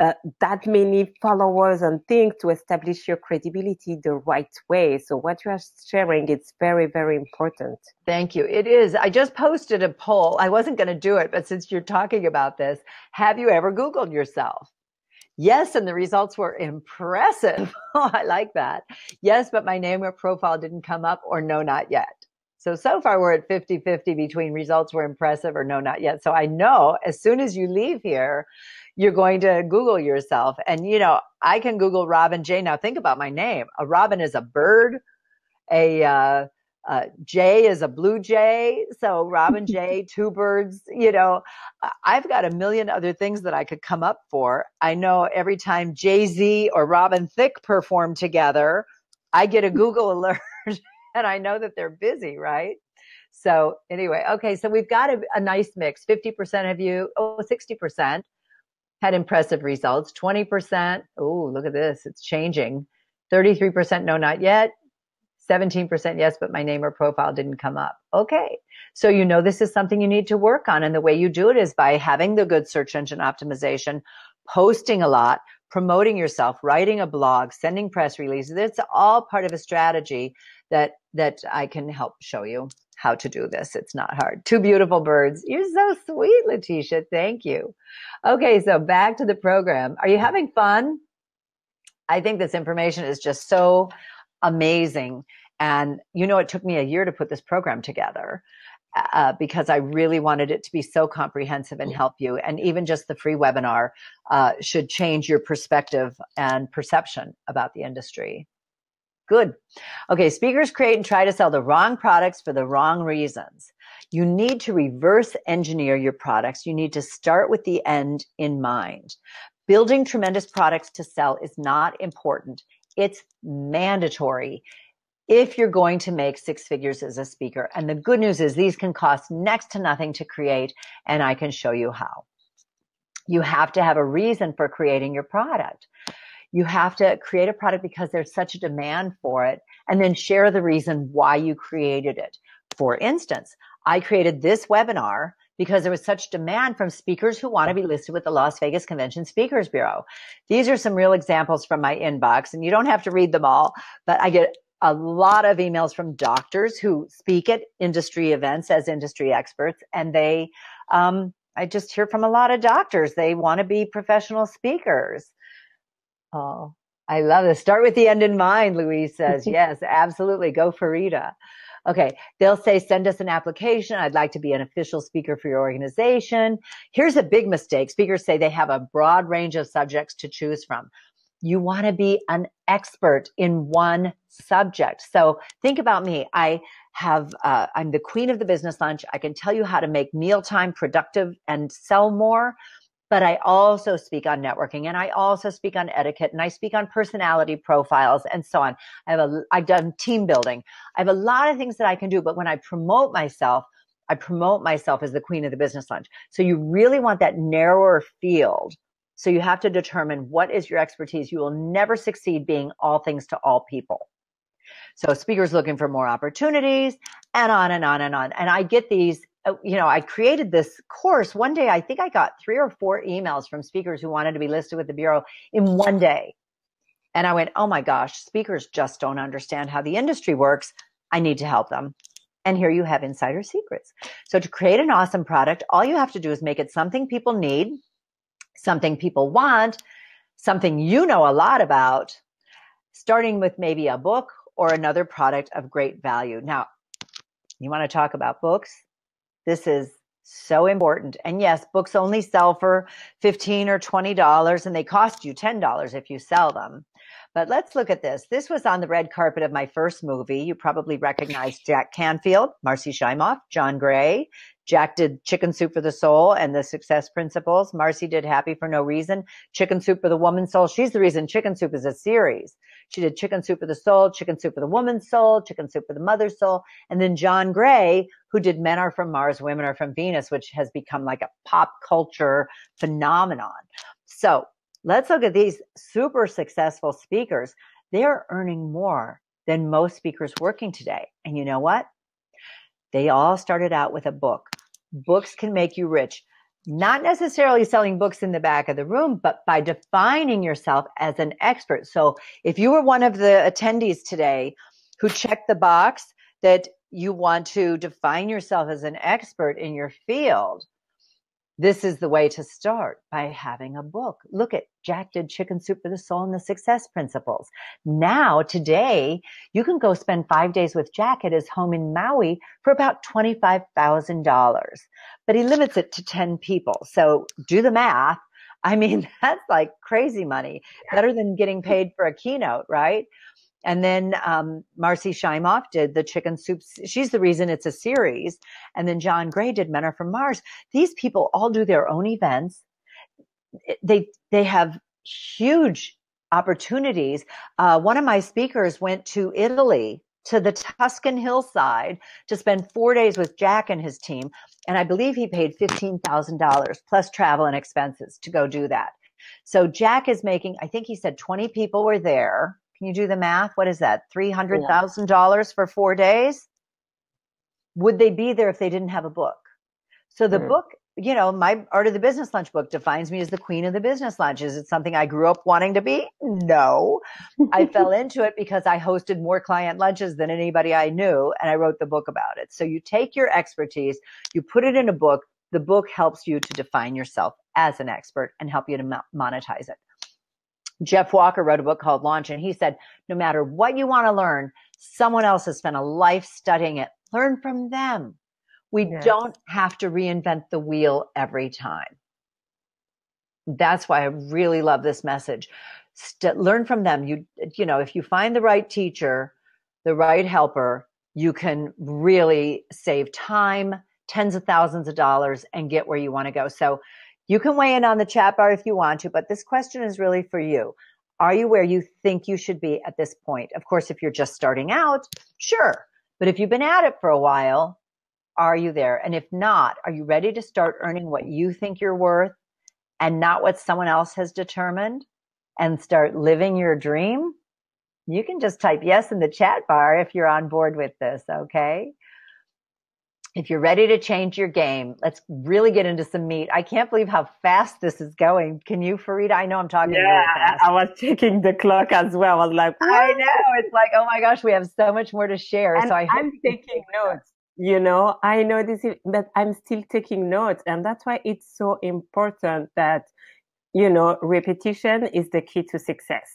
uh, that many followers and things to establish your credibility the right way. So what you are sharing, it's very, very important. Thank you. It is. I just posted a poll. I wasn't going to do it, but since you're talking about this, have you ever Googled yourself? Yes, and the results were impressive. Oh, I like that. Yes, but my name or profile didn't come up, or no, not yet. So, so far we're at fifty fifty between results were impressive or no, not yet. So I know as soon as you leave here, you're going to Google yourself. And, you know, I can Google Robin Jay. Now think about my name. A robin is a bird. A uh, uh, jay is a blue jay. So Robin Jay, two birds, you know. I've got a million other things that I could come up for. I know every time Jay-Z or Robin Thicke perform together, I get a Google alert. And I know that they're busy, right? So anyway, okay, so we've got a, a nice mix. fifty percent of you, oh, sixty percent had impressive results. twenty percent, oh, look at this, it's changing. thirty-three percent, no, not yet. seventeen percent, yes, but my name or profile didn't come up. Okay, so you know this is something you need to work on. And the way you do it is by having the good search engine optimization, posting a lot, promoting yourself, writing a blog, sending press releases. It's all part of a strategy that that I can help show you how to do this. It's not hard. Two beautiful birds. You're so sweet, Leticia. Thank you. Okay, so back to the program. Are you having fun? I think this information is just so amazing. And you know, it took me a year to put this program together uh, because I really wanted it to be so comprehensive and help you. And even just the free webinar uh, should change your perspective and perception about the industry. Good. Okay, speakers create and try to sell the wrong products for the wrong reasons. You need to reverse engineer your products. You need to start with the end in mind. Building tremendous products to sell is not important. It's mandatory if you're going to make six figures as a speaker. And the good news is these can cost next to nothing to create, and I can show you how. You have to have a reason for creating your product. You have to create a product because there's such a demand for it, and then share the reason why you created it. For instance, I created this webinar because there was such demand from speakers who want to be listed with the Las Vegas Convention Speakers Bureau. These are some real examples from my inbox, and you don't have to read them all, but I get a lot of emails from doctors who speak at industry events as industry experts, and they, um, I just hear from a lot of doctors. They want to be professional speakers. Oh, I love this. Start with the end in mind, Louise says. Yes, absolutely. Go Farida. Okay. They'll say, send us an application. I'd like to be an official speaker for your organization. Here's a big mistake. Speakers say they have a broad range of subjects to choose from. You want to be an expert in one subject. So think about me. I have, uh, I'm the queen of the business lunch. I can tell you how to make mealtime productive and sell more. But I also speak on networking, and I also speak on etiquette, and I speak on personality profiles and so on. I have a, I've done team building. I have a lot of things that I can do, but when I promote myself, I promote myself as the queen of the business lunch. So you really want that narrower field. So you have to determine what is your expertise. You will never succeed being all things to all people. So speakers looking for more opportunities, and on and on and on. And I get these. You know, I created this course one day. I think I got three or four emails from speakers who wanted to be listed with the Bureau in one day. And I went, oh my gosh, speakers just don't understand how the industry works. I need to help them. And here you have insider secrets. So to create an awesome product, all you have to do is make it something people need, something people want, something you know a lot about, starting with maybe a book or another product of great value. Now, you want to talk about books? This is so important. And yes, books only sell for fifteen dollars or twenty dollars, and they cost you ten dollars if you sell them. But let's look at this. This was on the red carpet of my first movie. You probably recognize Jack Canfield, Marcy Shimoff, John Gray. Jack did Chicken Soup for the Soul and the Success Principles. Marcy did Happy for No Reason, Chicken Soup for the Woman's Soul. She's the reason Chicken Soup is a series. She did Chicken Soup for the Soul, Chicken Soup for the Woman's Soul, Chicken Soup for the Mother's Soul. And then John Gray, who did Men Are From Mars, Women Are From Venus, which has become like a pop culture phenomenon. So let's look at these super successful speakers. They're earning more than most speakers working today. And you know what? They all started out with a book. Books can make you rich, not necessarily selling books in the back of the room, but by defining yourself as an expert. So if you were one of the attendees today who checked the box that you want to define yourself as an expert in your field, this is the way to start, by having a book. Look at Jack did Chicken Soup for the Soul and the Success Principles. Now, today, you can go spend five days with Jack at his home in Maui for about twenty-five thousand dollars. But he limits it to ten people. So do the math. I mean, that's like crazy money. Better than getting paid for a keynote, right? And then um, Marcy Shimoff did the Chicken Soup. She's the reason it's a series. And then John Gray did Men Are From Mars. These people all do their own events. They, they have huge opportunities. Uh, one of my speakers went to Italy, to the Tuscan hillside, to spend four days with Jack and his team. And I believe he paid fifteen thousand dollars plus travel and expenses to go do that. So Jack is making, I think he said twenty people were there. Can you do the math? What is that? three hundred thousand dollars for four days? Would they be there if they didn't have a book? So the mm. book, you know, my Art of the Business Lunch book defines me as the queen of the business lunch. Is it something I grew up wanting to be? No. I fell into it because I hosted more client lunches than anybody I knew, and I wrote the book about it. So you take your expertise, you put it in a book. The book helps you to define yourself as an expert and help you to monetize it. Jeff Walker wrote a book called Launch, and he said, no matter what you want to learn, someone else has spent a life studying it. Learn from them. We yes. don't have to reinvent the wheel every time. That's why I really love this message. St- learn from them. You, you know, if you find the right teacher, the right helper, you can really save time, tens of thousands of dollars, and get where you want to go. So you can weigh in on the chat bar if you want to, but this question is really for you. Are you where you think you should be at this point? Of course, if you're just starting out, sure. But if you've been at it for a while, are you there? And if not, are you ready to start earning what you think you're worth and not what someone else has determined, and start living your dream? You can just type yes in the chat bar if you're on board with this, okay? If you're ready to change your game, let's really get into some meat. I can't believe how fast this is going. Can you, Farida? I know I'm talking yeah, really fast. I was checking the clock as well. I was like, what? I know. It's like, oh my gosh, we have so much more to share. And so I I'm taking notes. You know, I know this, is, but I'm still taking notes. And that's why it's so important that, you know, repetition is the key to success.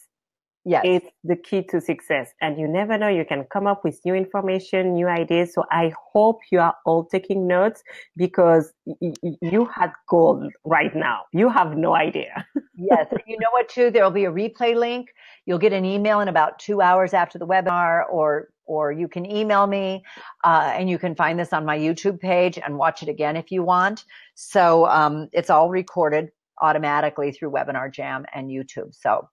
Yes. It's the key to success. And you never know, you can come up with new information, new ideas. So I hope you are all taking notes, because you had gold right now. You have no idea. Yes. And you know what, too? There will be a replay link. You'll get an email in about two hours after the webinar, or or you can email me, uh, and you can find this on my YouTube page and watch it again if you want. So um, it's all recorded automatically through Webinar Jam and YouTube. So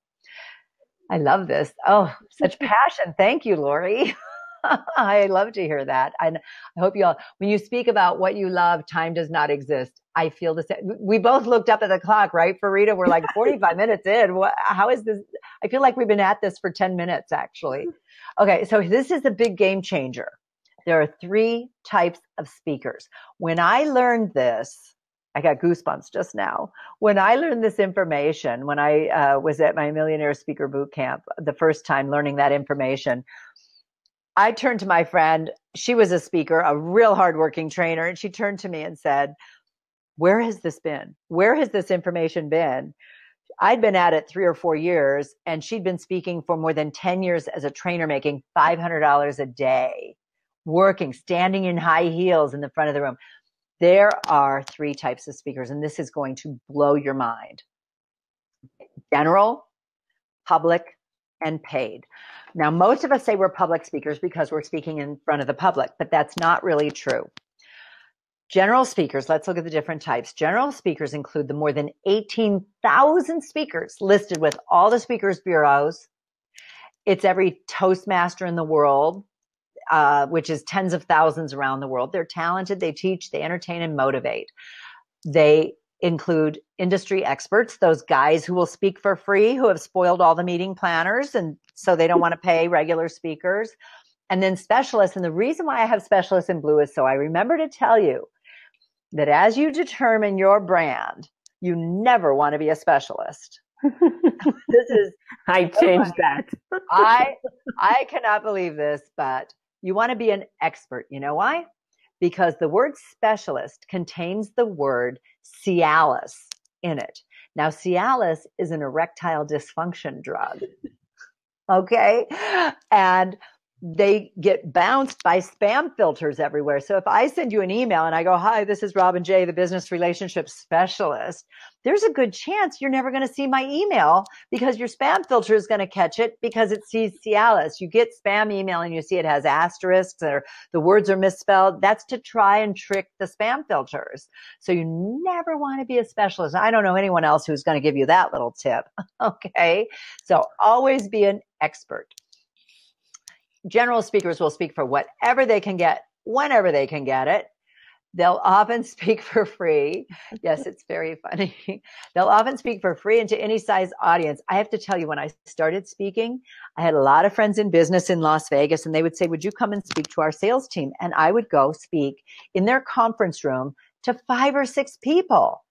I love this. Oh, such passion. Thank you, Lori. I love to hear that. And I hope you all, when you speak about what you love, time does not exist. I feel the same. We both looked up at the clock, right, Farida? We're like forty-five minutes in. What, how is this? I feel like we've been at this for ten minutes, actually. Okay, so this is the big game changer. There are three types of speakers. When I learned this, I got goosebumps just now. When I learned this information, when I uh, was at my Millionaire Speaker Boot Camp, the first time learning that information, I turned to my friend. She was a speaker, a real hardworking trainer. And she turned to me and said, where has this been? Where has this information been? I'd been at it three or four years, and she'd been speaking for more than ten years as a trainer, making five hundred dollars a day, working, standing in high heels in the front of the room. There are three types of speakers, and this is going to blow your mind. General, public, and paid. Now, most of us say we're public speakers because we're speaking in front of the public, but that's not really true. General speakers, let's look at the different types. General speakers include the more than eighteen thousand speakers listed with all the speakers bureaus. It's every Toastmaster in the world, uh, which is tens of thousands around the world. They're talented, they teach, they entertain, and motivate. They include industry experts, those guys who will speak for free, who have spoiled all the meeting planners, and so they don't want to pay regular speakers. And then specialists, and the reason why I have specialists in blue is so I remember to tell you that as you determine your brand, you never want to be a specialist. This is I changed that. I I cannot believe this, but you want to be an expert. You know why? Because the word specialist contains the word Cialis in it. Now, Cialis is an erectile dysfunction drug. Okay? And they get bounced by spam filters everywhere. So if I send you an email and I go, hi, this is Robin Jay, the business relationship specialist, there's a good chance you're never going to see my email because your spam filter is going to catch it because it sees Cialis. You get spam email and you see it has asterisks or the words are misspelled. That's to try and trick the spam filters. So you never want to be a specialist. I don't know anyone else who's going to give you that little tip. Okay. So always be an expert. General speakers will speak for whatever they can get, whenever they can get it. They'll often speak for free. Yes, it's very funny. They'll often speak for free and to any size audience. I have to tell you, when I started speaking, I had a lot of friends in business in Las Vegas, and they would say, would you come and speak to our sales team? And I would go speak in their conference room to five or six people.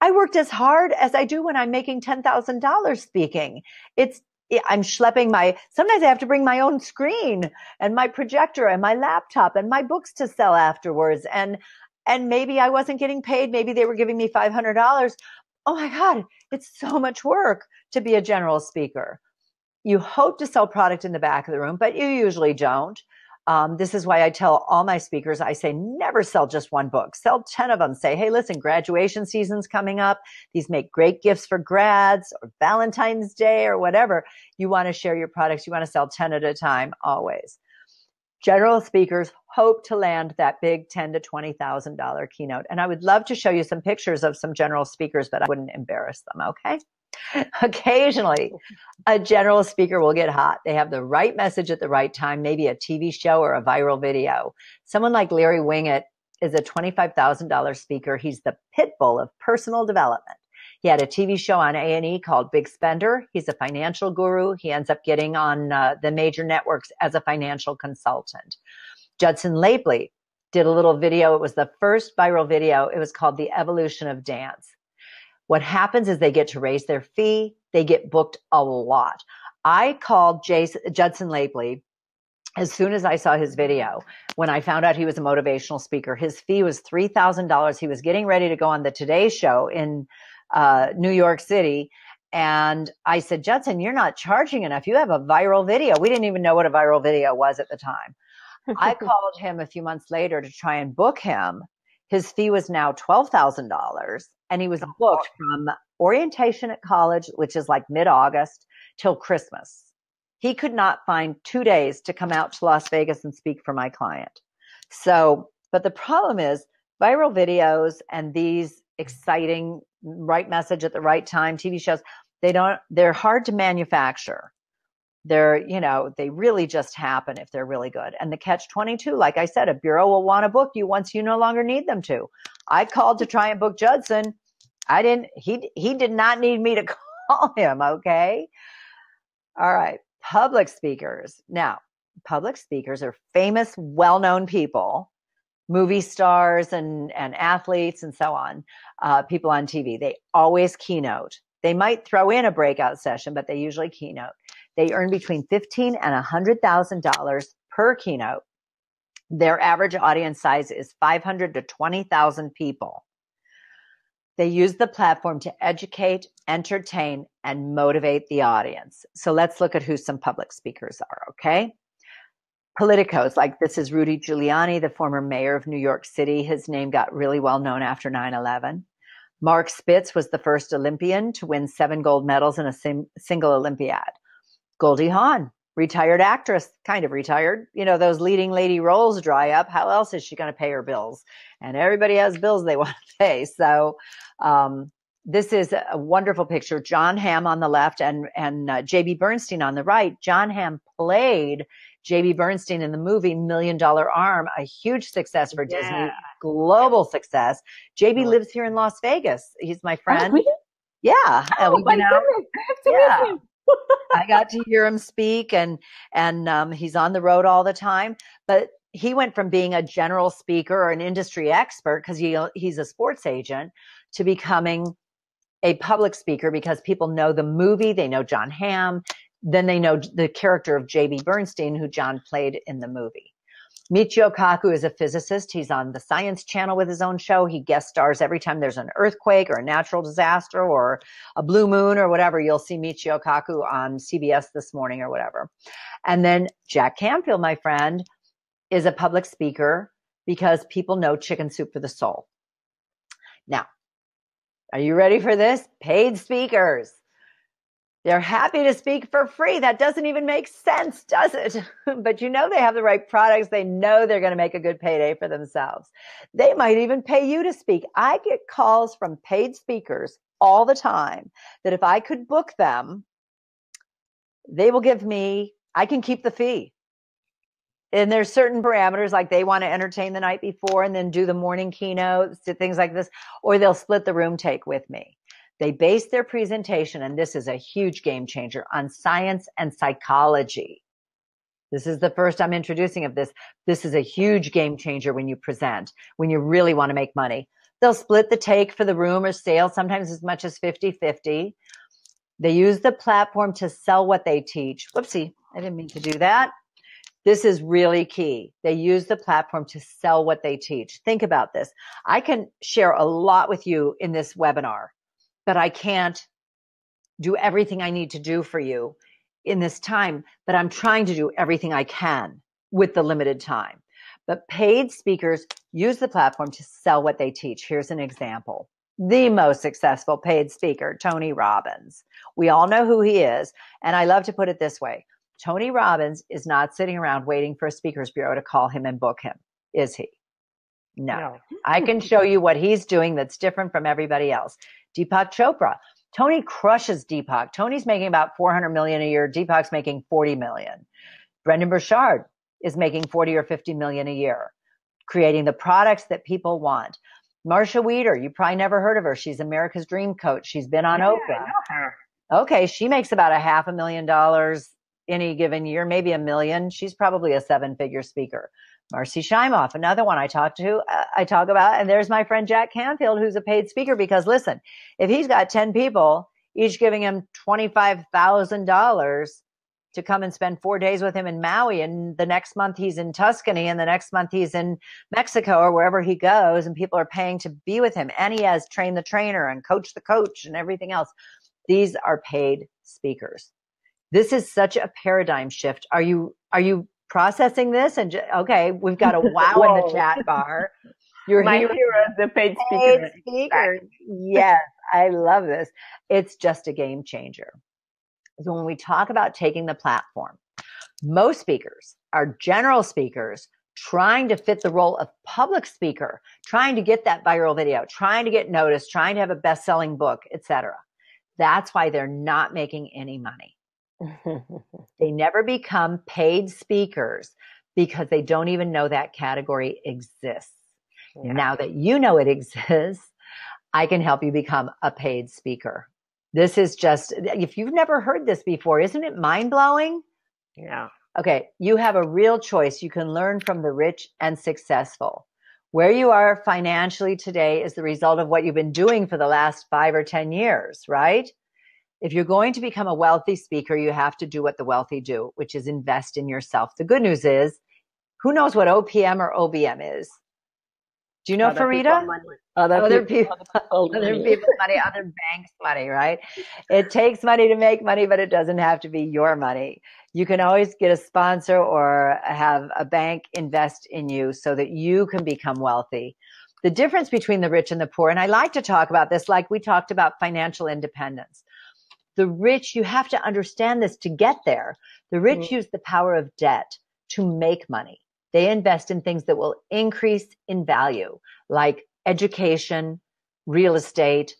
I worked as hard as I do when I'm making ten thousand dollars speaking. It's I'm schlepping my, sometimes I have to bring my own screen and my projector and my laptop and my books to sell afterwards. And, and maybe I wasn't getting paid. Maybe they were giving me five hundred dollars. Oh my God, it's so much work to be a general speaker. You hope to sell product in the back of the room, but you usually don't. Um, this is why I tell all my speakers, I say, never sell just one book, sell ten of them. Say, hey, listen, graduation season's coming up. These make great gifts for grads or Valentine's Day or whatever. You want to share your products. You want to sell ten at a time, always. General speakers hope to land that big ten thousand to twenty thousand dollar keynote. And I would love to show you some pictures of some general speakers, but I wouldn't embarrass them, okay? Occasionally, a general speaker will get hot. They have the right message at the right time, maybe a T V show or a viral video. Someone like Larry Winget is a twenty-five thousand dollar speaker. He's the pit bull of personal development. He had a T V show on A and E called Big Spender. He's a financial guru. He ends up getting on uh, the major networks as a financial consultant. Judson Lapley did a little video. It was the first viral video. It was called The Evolution of Dance. What happens is they get to raise their fee. They get booked a lot. I called Jason, Judson Lapley as soon as I saw his video. When I found out he was a motivational speaker, his fee was three thousand dollars. He was getting ready to go on the Today Show in uh, New York City. And I said, Judson, you're not charging enough. You have a viral video. We didn't even know what a viral video was at the time. I called him a few months later to try and book him. His fee was now twelve thousand dollars, and he was booked from orientation at college, which is like mid-August, till Christmas. He could not find two days to come out to Las Vegas and speak for my client. So, but the problem is viral videos and these exciting right message at the right time T V shows, they don't, they're hard to manufacture. They're, you know, they really just happen if they're really good. And the catch twenty-two, like I said, a bureau will want to book you once you no longer need them to. I called to try and book Judson. I didn't, he, he did not need me to call him. Okay. All right. Public speakers. Now, public speakers are famous, well-known people, movie stars and, and athletes and so on, uh, people on T V. They always keynote. They might throw in a breakout session, but they usually keynote. They earn between fifteen thousand and one hundred thousand dollars per keynote. Their average audience size is five hundred to twenty thousand people. They use the platform to educate, entertain, and motivate the audience. So let's look at who some public speakers are, okay? Politicos, like this is Rudy Giuliani, the former mayor of New York City. His name got really well known after nine eleven. Mark Spitz was the first Olympian to win seven gold medals in a sim- single Olympiad. Goldie Hawn, retired actress, kind of retired. You know, those leading lady roles dry up. How else is she going to pay her bills? And everybody has bills they want to pay. So um, this is a wonderful picture. John Hamm on the left and, and uh, J B Bernstein on the right. John Hamm played J B Bernstein in the movie Million Dollar Arm, a huge success for yeah. Disney, global success. J B oh. lives here in Las Vegas. He's my friend. Oh, really? Yeah. Oh, we, my you know, goodness. I have to meet him. I got to hear him speak, and and um, he's on the road all the time. But he went from being a general speaker or an industry expert, because he, he's a sports agent, to becoming a public speaker because people know the movie, they know John Hamm, then they know the character of J B Bernstein, who John played in the movie. Michio Kaku is a physicist. He's on the Science Channel with his own show. He guest stars every time there's an earthquake or a natural disaster or a blue moon or whatever. You'll see Michio Kaku on C B S This Morning or whatever. And then Jack Canfield, my friend, is a public speaker because people know Chicken Soup for the Soul. Now, are you ready for this? Paid speakers. They're happy to speak for free. That doesn't even make sense, does it? But you know they have the right products. They know they're going to make a good payday for themselves. They might even pay you to speak. I get calls from paid speakers all the time that if I could book them, they will give me, I can keep the fee. And there's certain parameters, like they want to entertain the night before and then do the morning keynotes, do things like this, or they'll split the room take with me. They base their presentation, and this is a huge game changer, on science and psychology. This is the first I'm introducing of this. This is a huge game changer when you present, when you really want to make money. They'll split the take for the room or sale, sometimes as much as fifty fifty. They use the platform to sell what they teach. Whoopsie, I didn't mean to do that. This is really key. They use the platform to sell what they teach. Think about this. I can share a lot with you in this webinar, but I can't do everything I need to do for you in this time, but I'm trying to do everything I can with the limited time. But paid speakers use the platform to sell what they teach. Here's an example. The most successful paid speaker, Tony Robbins. We all know who he is, and I love to put it this way. Tony Robbins is not sitting around waiting for a speakers bureau to call him and book him, is he? No. no. I can show you what he's doing that's different from everybody else. Deepak Chopra. Tony crushes Deepak. Tony's making about four hundred million a year. Deepak's making forty million. Brendan Burchard is making forty or fifty million a year, creating the products that people want. Marsha Weeder, you probably never heard of her. She's America's Dream Coach. She's been on yeah, Oprah. I know her. Okay, she makes about a half a million dollars any given year, maybe a million. She's probably a seven-figure speaker. Marcy Shimoff, another one I talk to, uh, I talk about, and there's my friend Jack Canfield, who's a paid speaker, because listen, if he's got ten people, each giving him twenty-five thousand dollars to come and spend four days with him in Maui, and the next month he's in Tuscany, and the next month he's in Mexico or wherever he goes, and people are paying to be with him, and he has trained the trainer and coached the coach and everything else. These are paid speakers. This is such a paradigm shift. Are you, are you, processing this? And okay, we've got a wow in the chat bar. You're my hero, the paid speaker. Speakers. Yes, I love this. It's just a game changer. So when we talk about taking the platform, most speakers are general speakers trying to fit the role of public speaker, trying to get that viral video, trying to get noticed, trying to have a best-selling book, et cetera. That's why they're not making any money. They never become paid speakers because they don't even know that category exists. Yeah. Now that you know it exists, I can help you become a paid speaker. This is just, if you've never heard this before, isn't it mind-blowing? Yeah. Okay, you have a real choice. You can learn from the rich and successful. Where you are financially today is the result of what you've been doing for the last five or ten years, right? If you're going to become a wealthy speaker, you have to do what the wealthy do, which is invest in yourself. The good news is, who knows what O P M or O B M is? Do you know, other Farida? People money. Other, other people, people other people's money, other banks' money, right? It takes money to make money, but it doesn't have to be your money. You can always get a sponsor or have a bank invest in you so that you can become wealthy. The difference between the rich and the poor, and I like to talk about this like we talked about financial independence. The rich, you have to understand this to get there. The rich mm-hmm. use the power of debt to make money. They invest in things that will increase in value, like education, real estate,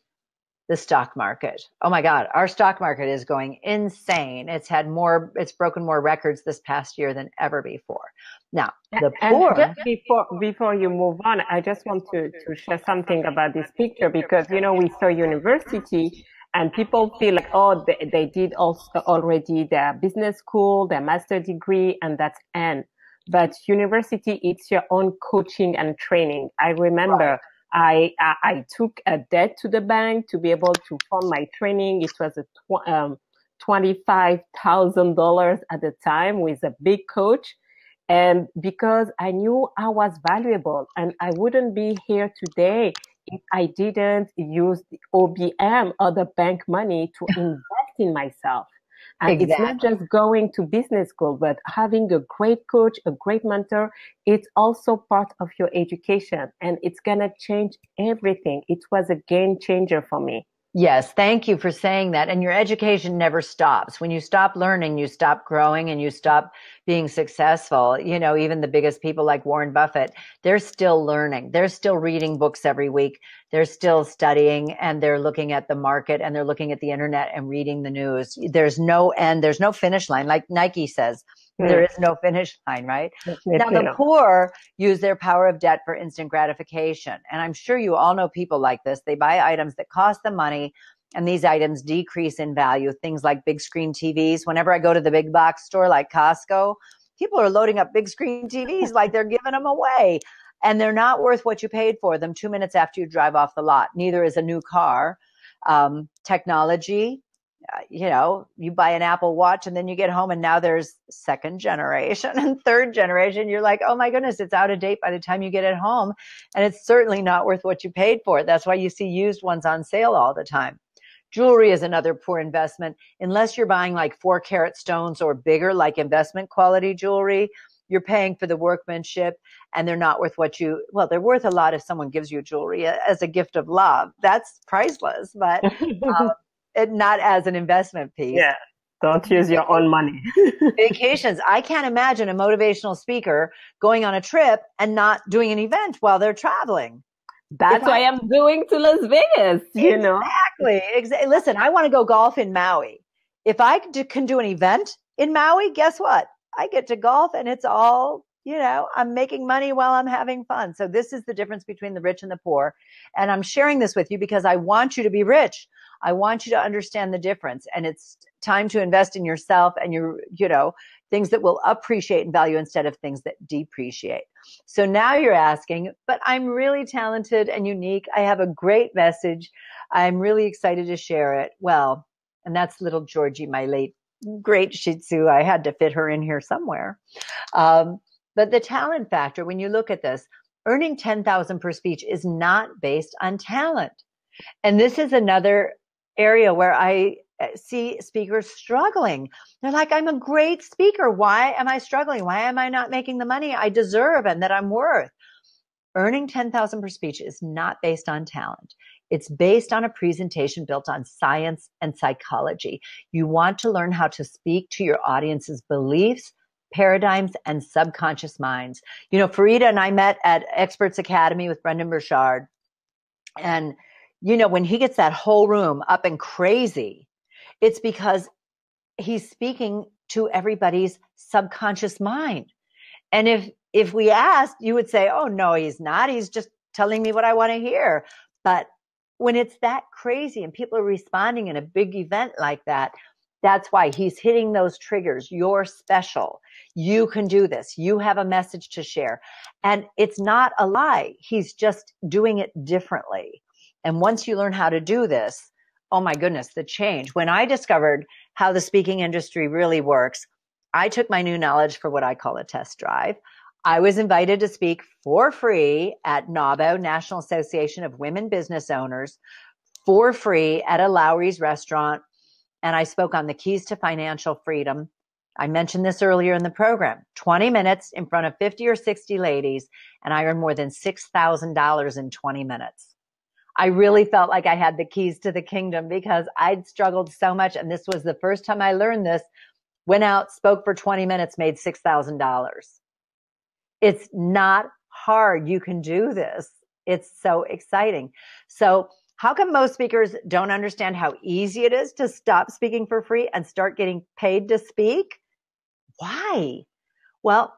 the stock market. Oh my God, our stock market is going insane. It's had more, it's broken more records this past year than ever before. Now, the and poor. Just before, before you move on, I just want to, to share something about this picture because, you know, we saw university and people feel like, oh, they, they did also already their business school, their master's degree, and that's end. But university, it's your own coaching and training. I remember. Right. I, I took a debt to the bank to be able to fund my training. It was a tw um, twenty-five thousand dollars at the time with a big coach. And because I knew I was valuable and I wouldn't be here today if I didn't use the O B M or the bank money to invest in myself. And exactly. It's not just going to business school, but having a great coach, a great mentor, it's also part of your education and it's going to change everything. It was a game changer for me. Yes. Thank you for saying that. And your education never stops. When you stop learning, you stop growing and you stop being successful. You know, even the biggest people like Warren Buffett, they're still learning. They're still reading books every week. They're still studying and they're looking at the market and they're looking at the internet and reading the news. There's no end. There's no finish line. Like Nike says, mm. there is no finish line, right? It's, it's, now, the know. poor use their power of debt for instant gratification. And I'm sure you all know people like this. They buy items that cost them money and these items decrease in value. Things like big screen T Vs. Whenever I go to the big box store like Costco, people are loading up big screen T Vs like they're giving them away. And they're not worth what you paid for them two minutes after you drive off the lot. Neither is a new car. Um, technology, uh, you know, you buy an Apple Watch and then you get home and now there's second generation and third generation. You're like, oh my goodness, it's out of date by the time you get it home. And it's certainly not worth what you paid for it. That's why you see used ones on sale all the time. Jewelry is another poor investment. Unless you're buying like four carat stones or bigger, like investment quality jewelry, you're paying for the workmanship and they're not worth what you, well, they're worth a lot if someone gives you jewelry as a gift of love. That's priceless, but um, it, not as an investment piece. Yeah, don't use your own money. Vacations. I can't imagine a motivational speaker going on a trip and not doing an event while they're traveling. That's if why I, I'm going to Las Vegas, you exactly, know. Exactly. Listen, I want to go golf in Maui. If I can do an event in Maui, guess what? I get to golf and it's all, you know, I'm making money while I'm having fun. So this is the difference between the rich and the poor. And I'm sharing this with you because I want you to be rich. I want you to understand the difference. And it's time to invest in yourself and your, you know, things that will appreciate in value instead of things that depreciate. So now you're asking, but I'm really talented and unique. I have a great message. I'm really excited to share it. Well, and that's little Georgie, my late great Shih Tzu. I had to fit her in here somewhere. Um, but the talent factor, when you look at this, earning ten thousand dollars per speech is not based on talent. And this is another area where I see speakers struggling. They're like, I'm a great speaker. Why am I struggling? Why am I not making the money I deserve and that I'm worth? Earning ten thousand dollars per speech is not based on talent. It's based on a presentation built on science and psychology. You want to learn how to speak to your audience's beliefs, paradigms, and subconscious minds. You know, Farida and I met at Experts Academy with Brendan Burchard. And, you know, when he gets that whole room up and crazy, it's because he's speaking to everybody's subconscious mind. And if, if we asked, you would say, oh, no, he's not. He's just telling me what I want to hear. But when it's that crazy and people are responding in a big event like that, that's why he's hitting those triggers. You're special. You can do this. You have a message to share. And it's not a lie. He's just doing it differently. And once you learn how to do this, oh my goodness, the change. When I discovered how the speaking industry really works, I took my new knowledge for what I call a test drive. I was invited to speak for free at NABO, National Association of Women Business Owners, for free at a Lowry's restaurant. And I spoke on the keys to financial freedom. I mentioned this earlier in the program, twenty minutes in front of fifty or sixty ladies. And I earned more than six thousand dollars in twenty minutes. I really felt like I had the keys to the kingdom because I'd struggled so much. And this was the first time I learned this. Went out, spoke for twenty minutes, made six thousand dollars. It's not hard. You can do this. It's so exciting. So how come most speakers don't understand how easy it is to stop speaking for free and start getting paid to speak? Why? Well,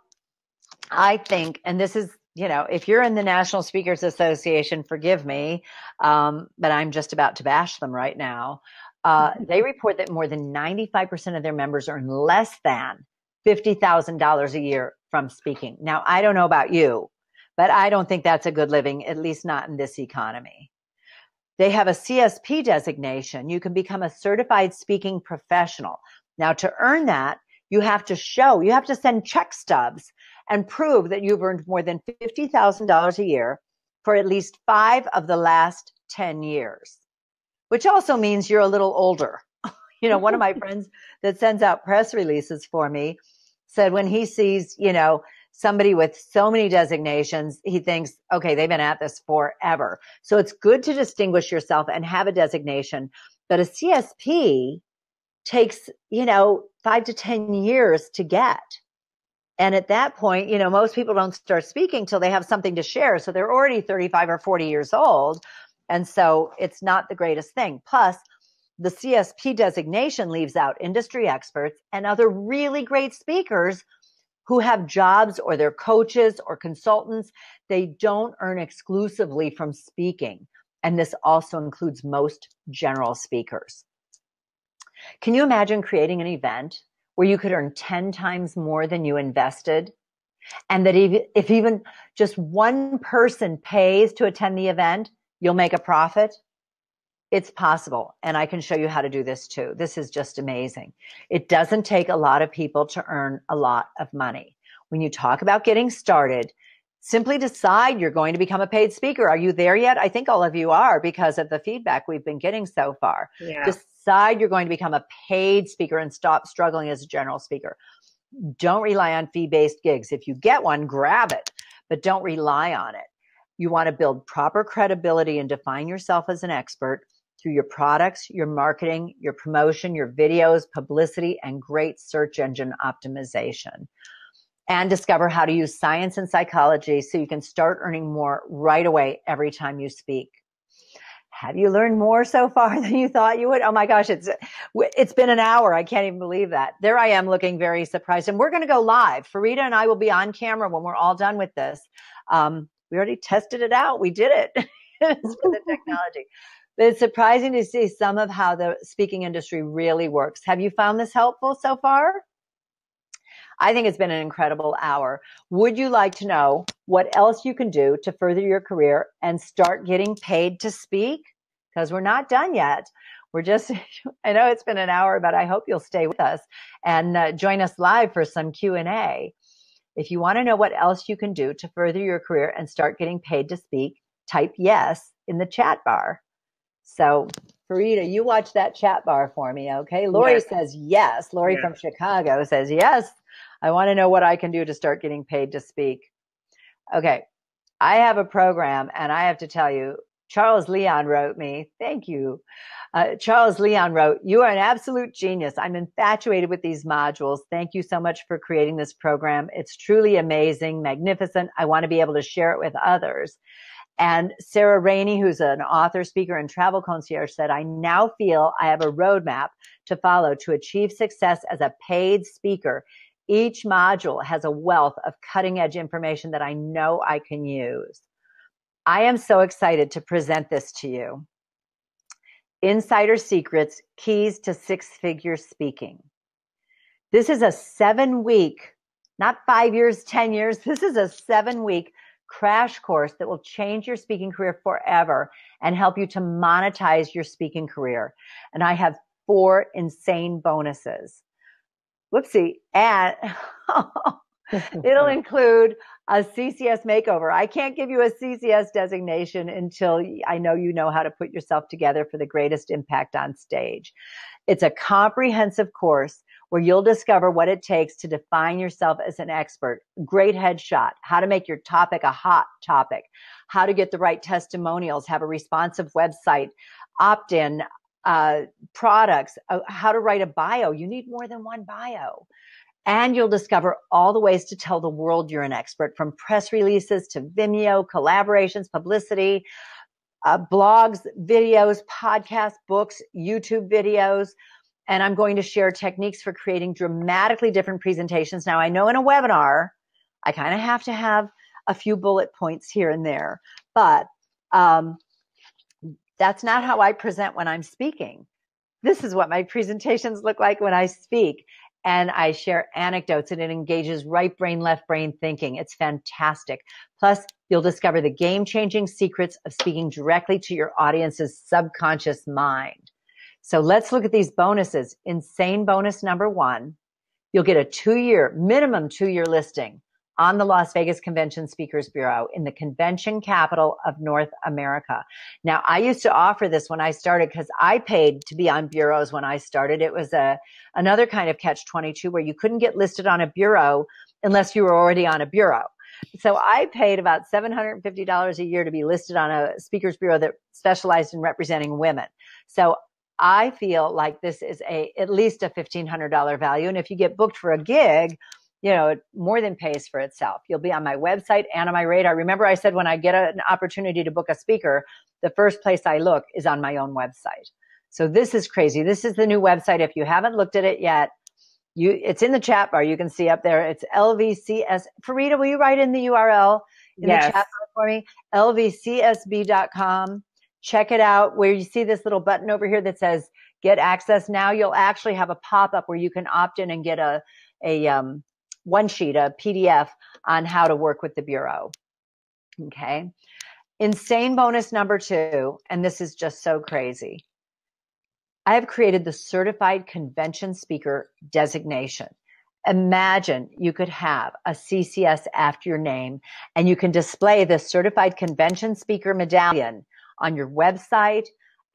I think, and this is, you know, if you're in the National Speakers Association, forgive me, um, but I'm just about to bash them right now. Uh, they report that more than ninety-five percent of their members earn less than fifty thousand dollars a year from speaking. Now, I don't know about you, but I don't think that's a good living, at least not in this economy. They have a C S P designation. You can become a certified speaking professional. Now, to earn that, you have to show, you have to send check stubs and prove that you've earned more than fifty thousand dollars a year for at least five of the last ten years, which also means you're a little older. You know, one of my friends that sends out press releases for me said when he sees, you know, somebody with so many designations, he thinks, okay, they've been at this forever. So it's good to distinguish yourself and have a designation. But a C S P takes, you know, five to ten years to get. And at that point, you know, most people don't start speaking till they have something to share. So they're already thirty-five or forty years old. And so it's not the greatest thing. Plus, the C S P designation leaves out industry experts and other really great speakers who have jobs or they're coaches or consultants. They don't earn exclusively from speaking. And this also includes most general speakers. Can you imagine creating an event where you could earn ten times more than you invested? And that if even just one person pays to attend the event, you'll make a profit? It's possible. And I can show you how to do this too. This is just amazing. It doesn't take a lot of people to earn a lot of money. When you talk about getting started, simply decide you're going to become a paid speaker. Are you there yet? I think all of you are because of the feedback we've been getting so far. Yeah. Just you're going to become a paid speaker and stop struggling as a general speaker. Don't rely on fee-based gigs. If you get one, grab it, but don't rely on it. You want to build proper credibility and define yourself as an expert through your products, your marketing, your promotion, your videos, publicity, and great search engine optimization. And discover how to use science and psychology so you can start earning more right away every time you speak. Have you learned more so far than you thought you would? Oh my gosh, it's it's been an hour. I can't even believe that. There I am looking very surprised. And we're going to go live. Farida and I will be on camera when we're all done with this. Um, we already tested it out. We did it. It's for the technology. But it's surprising to see some of how the speaking industry really works. Have you found this helpful so far? I think it's been an incredible hour. Would you like to know what else you can do to further your career and start getting paid to speak? Because we're not done yet. We're just, I know it's been an hour, but I hope you'll stay with us and uh, join us live for some Q and A. If you want to know what else you can do to further your career and start getting paid to speak, type yes in the chat bar. So Farida, you watch that chat bar for me, okay? Lori yes. says yes. Lori yes. from Chicago says yes. I want to know what I can do to start getting paid to speak. Okay, I have a program, and I have to tell you, Charles Leon wrote me, thank you. Uh, Charles Leon wrote, you are an absolute genius. I'm infatuated with these modules. Thank you so much for creating this program. It's truly amazing, magnificent. I want to be able to share it with others. And Sarah Rainey, who's an author, speaker, and travel concierge, said, I now feel I have a roadmap to follow to achieve success as a paid speaker. Each module has a wealth of cutting-edge information that I know I can use. I am so excited to present this to you. Insider Secrets, Keys to Six-Figure Speaking. This is a seven-week, not five years, ten years, this is a seven-week crash course that will change your speaking career forever and help you to monetize your speaking career. And I have four insane bonuses. Whoopsie. And it'll include a C C S makeover. I can't give you a C C S designation until I know you know how to put yourself together for the greatest impact on stage. It's a comprehensive course where you'll discover what it takes to define yourself as an expert, great headshot, how to make your topic a hot topic, how to get the right testimonials, have a responsive website, opt-in, uh, products, uh, how to write a bio. You need more than one bio. And you'll discover all the ways to tell the world you're an expert, from press releases to Vimeo, collaborations, publicity, uh, blogs, videos, podcasts, books, YouTube videos. And I'm going to share techniques for creating dramatically different presentations. Now, I know in a webinar, I kind of have to have a few bullet points here and there, but um, that's not how I present when I'm speaking. This is what my presentations look like when I speak. And I share anecdotes, and it engages right brain, left brain thinking. It's fantastic. Plus, you'll discover the game-changing secrets of speaking directly to your audience's subconscious mind. So let's look at these bonuses. Insane bonus number one, you'll get a two-year, minimum two-year listing on the Las Vegas Convention Speakers Bureau in the convention capital of North America. Now, I used to offer this when I started because I paid to be on bureaus when I started. It was a another kind of catch twenty-two where you couldn't get listed on a bureau unless you were already on a bureau. So I paid about seven hundred fifty dollars a year to be listed on a speakers bureau that specialized in representing women. So I feel like this is a at least a fifteen hundred dollar value. And if you get booked for a gig, you know, it more than pays for itself. You'll be on my website and on my radar. Remember, I said when I get an opportunity to book a speaker, the first place I look is on my own website. So this is crazy. This is the new website. If you haven't looked at it yet, you it's in the chat bar. You can see up there. It's L V C S. Farida, will you write in the U R L in yes. the chat bar for me? L V C S B dot com. Check it out where you see this little button over here that says Get Access Now. You'll actually have a pop-up where you can opt in and get a, a um, one sheet, a P D F on how to work with the Bureau. Okay. Insane bonus number two, and this is just so crazy. I have created the Certified Convention Speaker designation. Imagine you could have a C C S after your name, and you can display the Certified Convention Speaker medallion on your website,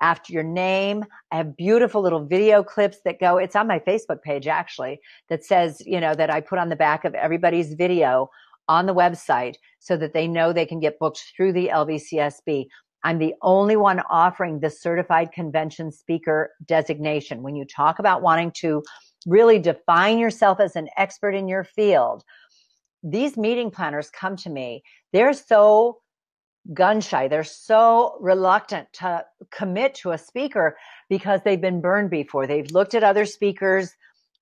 after your name. I have beautiful little video clips that go, it's on my Facebook page actually, that says, you know, that I put on the back of everybody's video on the website so that they know they can get booked through the L V C S B. I'm the only one offering the Certified Convention Speaker designation. When you talk about wanting to really define yourself as an expert in your field, these meeting planners come to me. They're so gun shy. They're so reluctant to commit to a speaker because they've been burned before. They've looked at other speakers'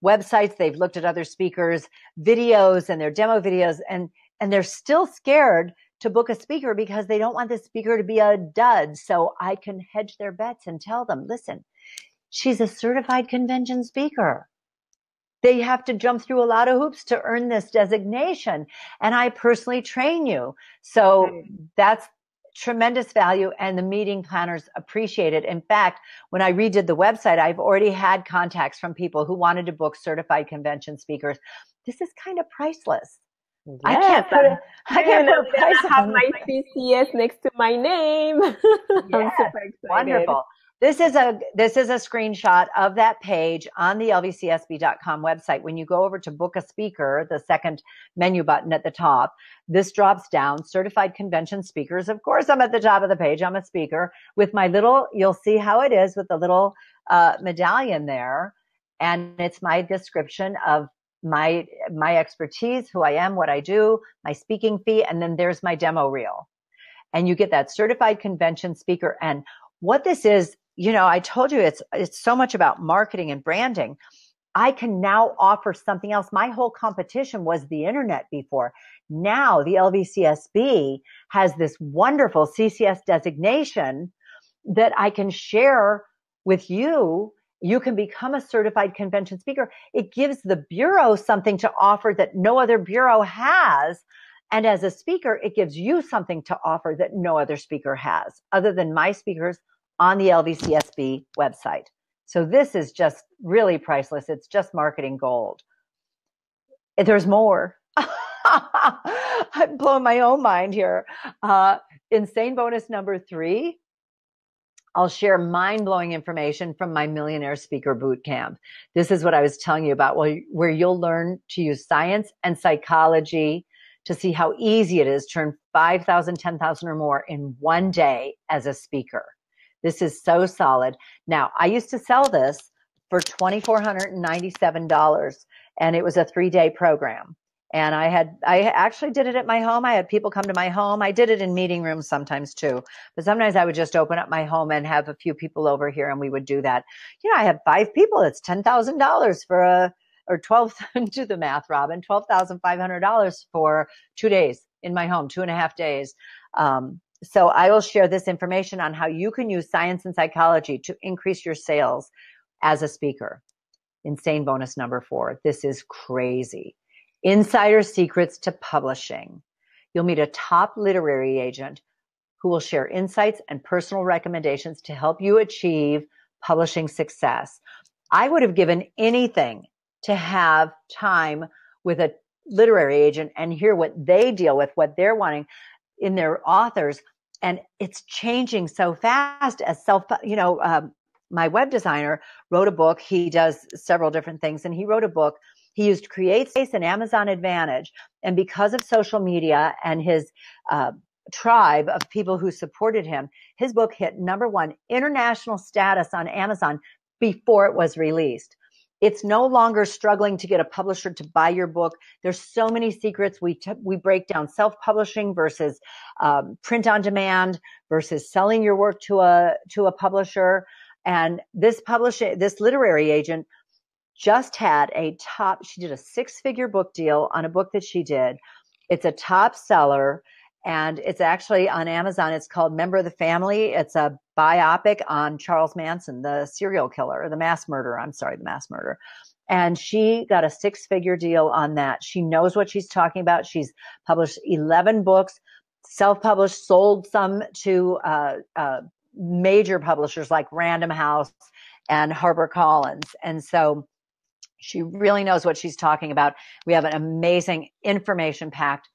websites. They've looked at other speakers' videos and their demo videos, and, and they're still scared to book a speaker because they don't want the speaker to be a dud. So I can hedge their bets and tell them, listen, she's a certified convention speaker. They have to jump through a lot of hoops to earn this designation. And I personally train you. So that's tremendous value. And the meeting planners appreciate it. In fact, when I redid the website, I've already had contacts from people who wanted to book certified convention speakers. This is kind of priceless. Yes, I can't put a, I can't put a price on. I have my C C S next to my name. Yes, I'm super excited. Wonderful. This is a this is a screenshot of that page on the L V C S B dot com website. When you go over to book a speaker, the second menu button at the top, this drops down, certified convention speakers. Of course, I'm at the top of the page. I'm a speaker with my little, you'll see how it is with the little uh, medallion there. And it's my description of my my expertise, who I am, what I do, my speaking fee, and then there's my demo reel. And you get that certified convention speaker. And what this is, you know, I told you it's it's so much about marketing and branding. I can now offer something else. My whole competition was the internet before. Now the L V C S B has this wonderful C C S designation that I can share with you. You can become a certified convention speaker. It gives the Bureau something to offer that no other Bureau has. And as a speaker, it gives you something to offer that no other speaker has, other than my speakers on the L V C S B website. So this is just really priceless. It's just marketing gold. If there's more. I'm blowing my own mind here. Uh, insane bonus number three. I'll share mind-blowing information from my Millionaire Speaker Bootcamp. This is what I was telling you about, where you'll learn to use science and psychology to see how easy it is to earn five thousand dollars, ten thousand dollars or more in one day as a speaker. This is so solid. Now, I used to sell this for two thousand four hundred ninety-seven dollars, and it was a three-day program. And I had, I actually did it at my home. I had people come to my home. I did it in meeting rooms sometimes too, but sometimes I would just open up my home and have a few people over here, and we would do that. You know, I have five people. It's ten thousand dollars for a, or twelve, do the math, Robin, twelve thousand five hundred dollars for two days in my home, two and a half days. Um, so I will share this information on how you can use science and psychology to increase your sales as a speaker. Insane bonus number four. This is crazy. Insider secrets to publishing. You'll meet a top literary agent who will share insights and personal recommendations to help you achieve publishing success. I would have given anything to have time with a literary agent and hear what they deal with, what they're wanting in their authors. And it's changing so fast as self, you know, um, my web designer wrote a book. He does several different things, and he wrote a book. He used CreateSpace and Amazon Advantage. And because of social media and his uh, tribe of people who supported him, his book hit number one international status on Amazon before it was released. It's no longer struggling to get a publisher to buy your book. There's so many secrets. We t we break down self-publishing versus um, print on demand versus selling your work to a to a publisher. And this publisher, this literary agent, just had a top, she did a six-figure book deal on a book that she did. It's a top seller, and it's actually on Amazon. It's called Member of the Family. It's a biopic on Charles Manson, the serial killer, the mass murderer. I'm sorry, the mass murderer. And she got a six-figure deal on that. She knows what she's talking about. She's published eleven books, self-published, sold some to uh, uh, major publishers like Random House and HarperCollins. And so she really knows what she's talking about. We have an amazing information-packed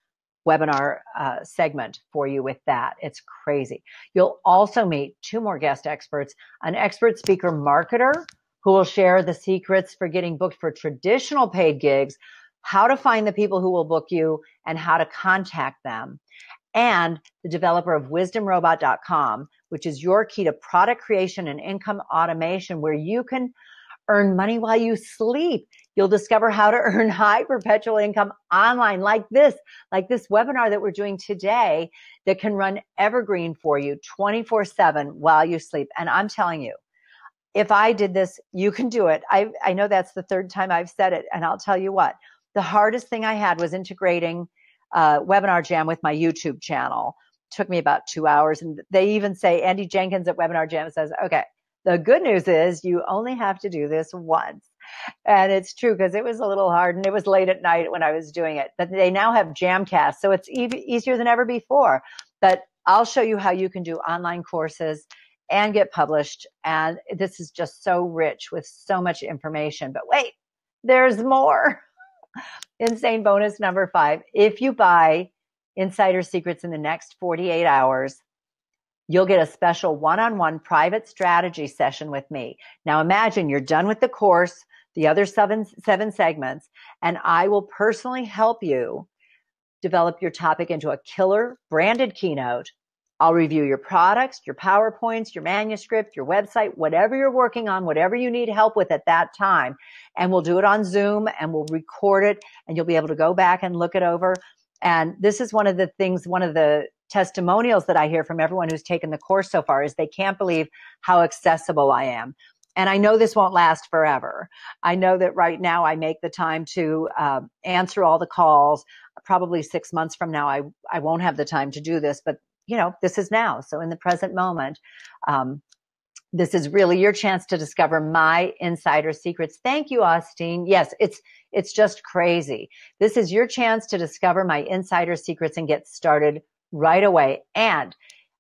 webinar uh, segment for you with that. It's crazy. You'll also meet two more guest experts, an expert speaker marketer who will share the secrets for getting booked for traditional paid gigs, how to find the people who will book you, and how to contact them, and the developer of wisdom robot dot com, which is your key to product creation and income automation, where you can earn money while you sleep. You'll discover how to earn high perpetual income online, like this, like this webinar that we're doing today that can run evergreen for you twenty-four seven while you sleep. And I'm telling you, if I did this, you can do it. I, I know that's the third time I've said it. And I'll tell you what, the hardest thing I had was integrating uh, Webinar Jam with my YouTube channel. It took me about two hours. And they even say, Andy Jenkins at Webinar Jam says, okay, the good news is you only have to do this once. And it's true, because it was a little hard and it was late at night when I was doing it. But they now have Jamcast, so it's e easier than ever before. But I'll show you how you can do online courses and get published. And this is just so rich with so much information. But wait, there's more. Insane bonus number five. If you buy Insider Secrets in the next forty-eight hours, you'll get a special one-on-one private strategy session with me. Now imagine you're done with the course, the other seven, seven segments, and I will personally help you develop your topic into a killer branded keynote. I'll review your products, your PowerPoints, your manuscript, your website, whatever you're working on, whatever you need help with at that time. And we'll do it on Zoom, and we'll record it, and you'll be able to go back and look it over. And this is one of the things, one of the testimonials that I hear from everyone who's taken the course so far is they can't believe how accessible I am. And I know this won't last forever. I know that right now I make the time to uh, answer all the calls. Probably six months from now, I, I won't have the time to do this, but you know, this is now. So in the present moment, um, this is really your chance to discover my insider secrets. Thank you, Austin. Yes, it's it's just crazy. This is your chance to discover my insider secrets and get started right away. And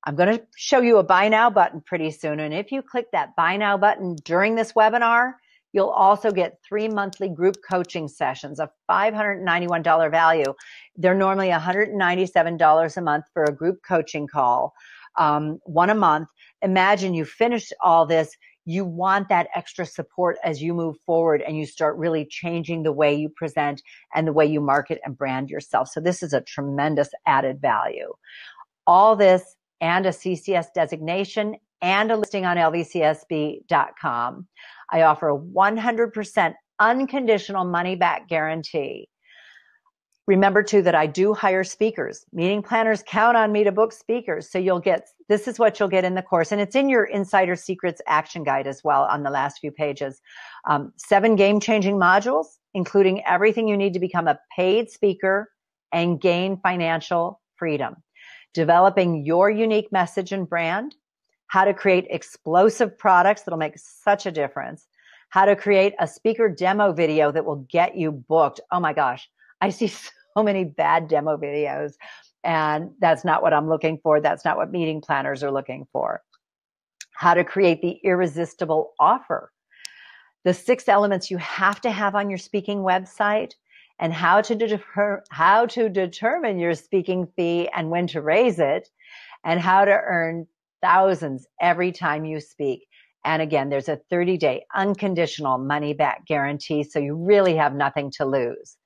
I'm going to show you a buy now button pretty soon. And if you click that buy now button during this webinar, you'll also get three monthly group coaching sessions of five hundred ninety-one dollars value. They're normally one hundred ninety-seven dollars a month for a group coaching call, um, one a month. imagine you finish all this, you want that extra support as you move forward and you start really changing the way you present and the way you market and brand yourself. So this is a tremendous added value. All this and a C C S designation and a listing on L V C S B dot com. I offer a one hundred percent unconditional money back guarantee. Remember too that I do hire speakers. Meeting planners count on me to book speakers. So you'll get, this is what you'll get in the course. And it's in your Insider Secrets Action Guide as well on the last few pages. Um, seven game-changing modules, including everything you need to become a paid speaker and gain financial freedom. Developing your unique message and brand, how to create explosive products that'll make such a difference, how to create a speaker demo video that will get you booked. Oh my gosh. I see so many bad demo videos, and that's not what I'm looking for. That's not what meeting planners are looking for. How to create the irresistible offer, the six elements you have to have on your speaking website, and how to, defer, how to determine your speaking fee and when to raise it, and how to earn thousands every time you speak. And again, there's a thirty day unconditional money-back guarantee, so you really have nothing to lose.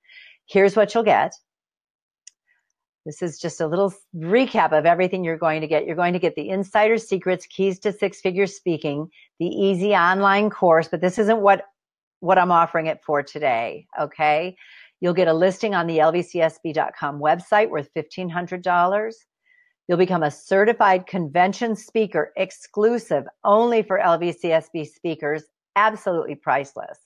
Here's what you'll get. This is just a little recap of everything you're going to get. You're going to get the Insider Secrets, Keys to Six-Figure Speaking, the easy online course, but this isn't what, what I'm offering it for today, okay? You'll get a listing on the L V C S B dot com website worth fifteen hundred dollars. You'll become a certified convention speaker, exclusive only for L V C S B speakers, absolutely priceless.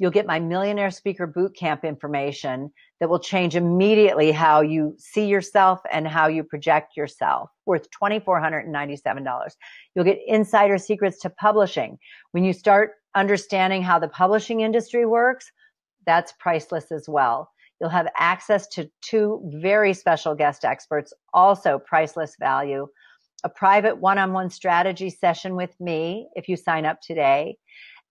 You'll get my Millionaire Speaker Bootcamp information that will change immediately how you see yourself and how you project yourself, worth two thousand four hundred ninety-seven dollars. You'll get insider secrets to publishing. When you start understanding how the publishing industry works, that's priceless as well. You'll have access to two very special guest experts, also priceless value, a private one-on-one strategy session with me if you sign up today,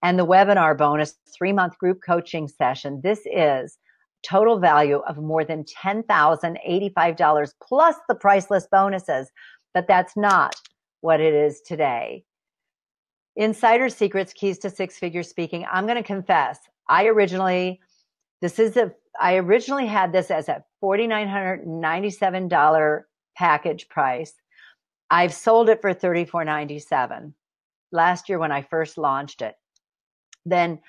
and the webinar bonus three month group coaching session. This is total value of more than ten thousand eighty-five dollars plus the priceless bonuses, but that's not what it is today. Insider Secrets, Keys to Six-Figure Speaking. I'm going to confess, I originally, this is a, I originally had this as a four thousand nine hundred ninety-seven dollars package price. I've sold it for thirty-four ninety-seven last year when I first launched it. Then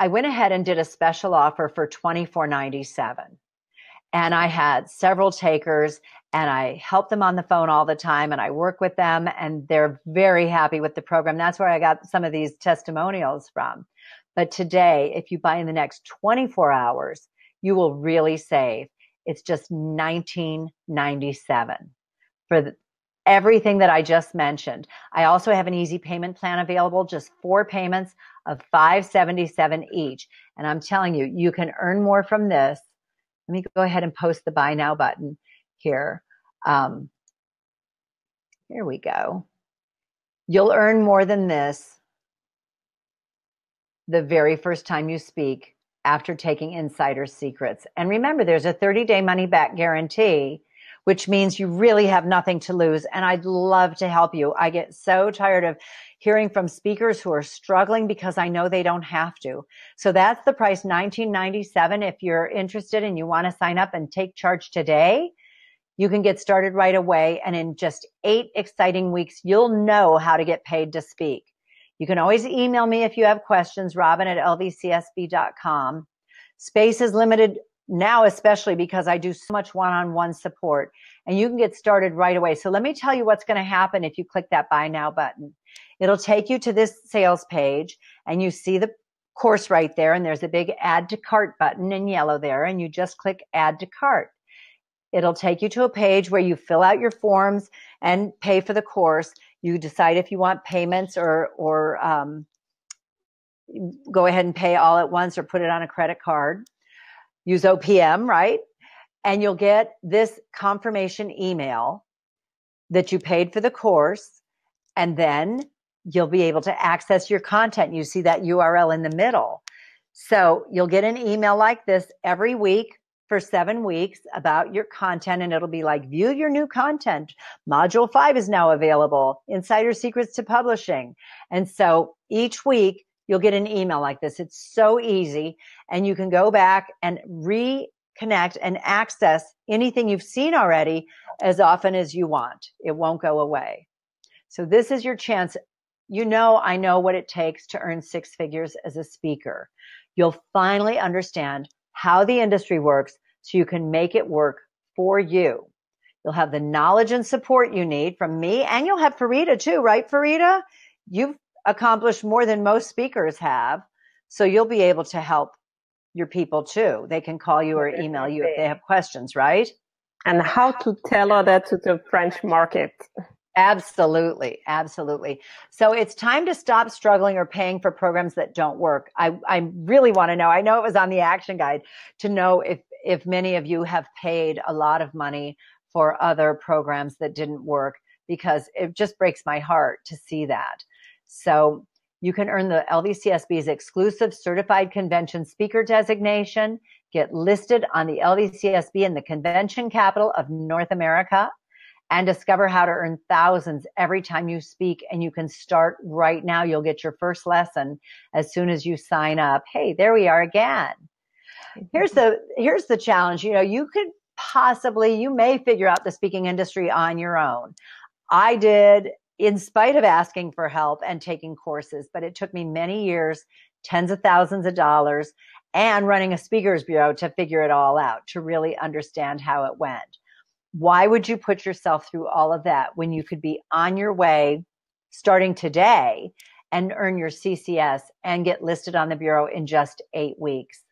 I went ahead and did a special offer for twenty-four ninety-seven, and I had several takers, and I help them on the phone all the time, and I work with them, and they're very happy with the program. That's where I got some of these testimonials from. But today, if you buy in the next twenty-four hours, you will really save. It's just nineteen ninety-seven for the everything that I just mentioned. I also have an easy payment plan available, just four payments of five hundred seventy-seven dollars each. And I'm telling you, you can earn more from this. Let me go ahead and post the buy now button here. Um, here we go. You'll earn more than this the very first time you speak after taking Insider Secrets. And remember, there's a thirty day money back guarantee, which means you really have nothing to lose. And I'd love to help you. I get so tired of hearing from speakers who are struggling because I know they don't have to. So that's the price, nineteen ninety-seven. If you're interested and you want to sign up and take charge today, you can get started right away. And in just eight exciting weeks, you'll know how to get paid to speak. You can always email me if you have questions, robin at L V C S B dot com. Space is limited now, especially because I do so much one-on-one support, and you can get started right away. So let me tell you what's going to happen if you click that buy now button. It'll take you to this sales page, and you see the course right there, and there's a big add to cart button in yellow there, and you just click add to cart. It'll take you to a page where you fill out your forms and pay for the course. You decide if you want payments or, or um, go ahead and pay all at once or put it on a credit card. Use O P M, right? And you'll get this confirmation email that you paid for the course, and then you'll be able to access your content. You see that U R L in the middle. So you'll get an email like this every week for seven weeks about your content, and it'll be like, view your new content. Module five is now available, Insider Secrets to Publishing. And so each week you'll get an email like this. It's so easy, and you can go back and reconnect and access anything you've seen already as often as you want. It won't go away. So this is your chance. You know, I know what it takes to earn six figures as a speaker. You'll finally understand how the industry works so you can make it work for you. You'll have the knowledge and support you need from me, and you'll have Farida too, right, Farida? You've accomplished more than most speakers have, so you'll be able to help your people too. They can call you or email you if they have questions, right? And how to tailor that to the French market. Absolutely. Absolutely. So it's time to stop struggling or paying for programs that don't work. I, I really want to know, I know it was on the action guide, to know if, if many of you have paid a lot of money for other programs that didn't work, because it just breaks my heart to see that. So you can earn the L V C S B's exclusive certified convention speaker designation, get listed on the L V C S B in the convention capital of North America, and discover how to earn thousands every time you speak. And you can start right now. You'll get your first lesson as soon as you sign up. Hey, there we are again. Here's the, here's the challenge. You know, you could possibly, you may figure out the speaking industry on your own. I did, in spite of asking for help and taking courses, but it took me many years, tens of thousands of dollars, and running a speakers bureau to figure it all out, to really understand how it went. Why would you put yourself through all of that when you could be on your way starting today and earn your C C S and get listed on the Bureau in just eight weeks?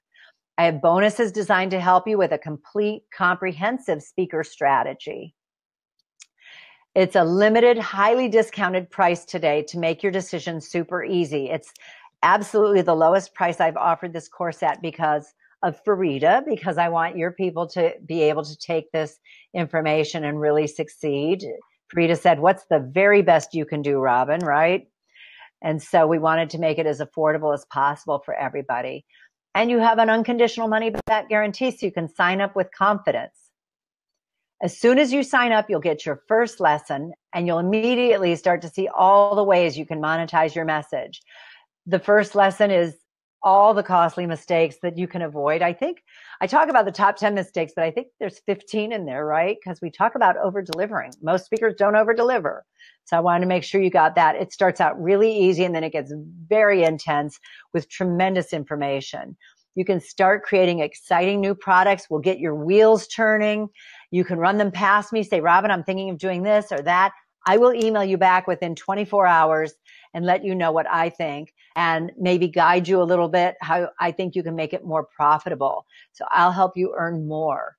I have bonuses designed to help you with a complete, comprehensive speaker strategy. It's a limited, highly discounted price today to make your decision super easy. It's absolutely the lowest price I've offered this course at because of Farida, because I want your people to be able to take this information and really succeed. Farida said, what's the very best you can do, Robin, right? And so we wanted to make it as affordable as possible for everybody. And you have an unconditional money back guarantee, so you can sign up with confidence. As soon as you sign up, you'll get your first lesson, and you'll immediately start to see all the ways you can monetize your message. The first lesson is all the costly mistakes that you can avoid. I think I talk about the top ten mistakes, but I think there's fifteen in there, right? Because we talk about over delivering. Most speakers don't over deliver. So I wanted to make sure you got that. It starts out really easy, and then it gets very intense with tremendous information. You can start creating exciting new products. We'll get your wheels turning. You can run them past me. Say, Robin, I'm thinking of doing this or that. I will email you back within twenty-four hours and let you know what I think, and maybe guide you a little bit how I think you can make it more profitable. So I'll help you earn more.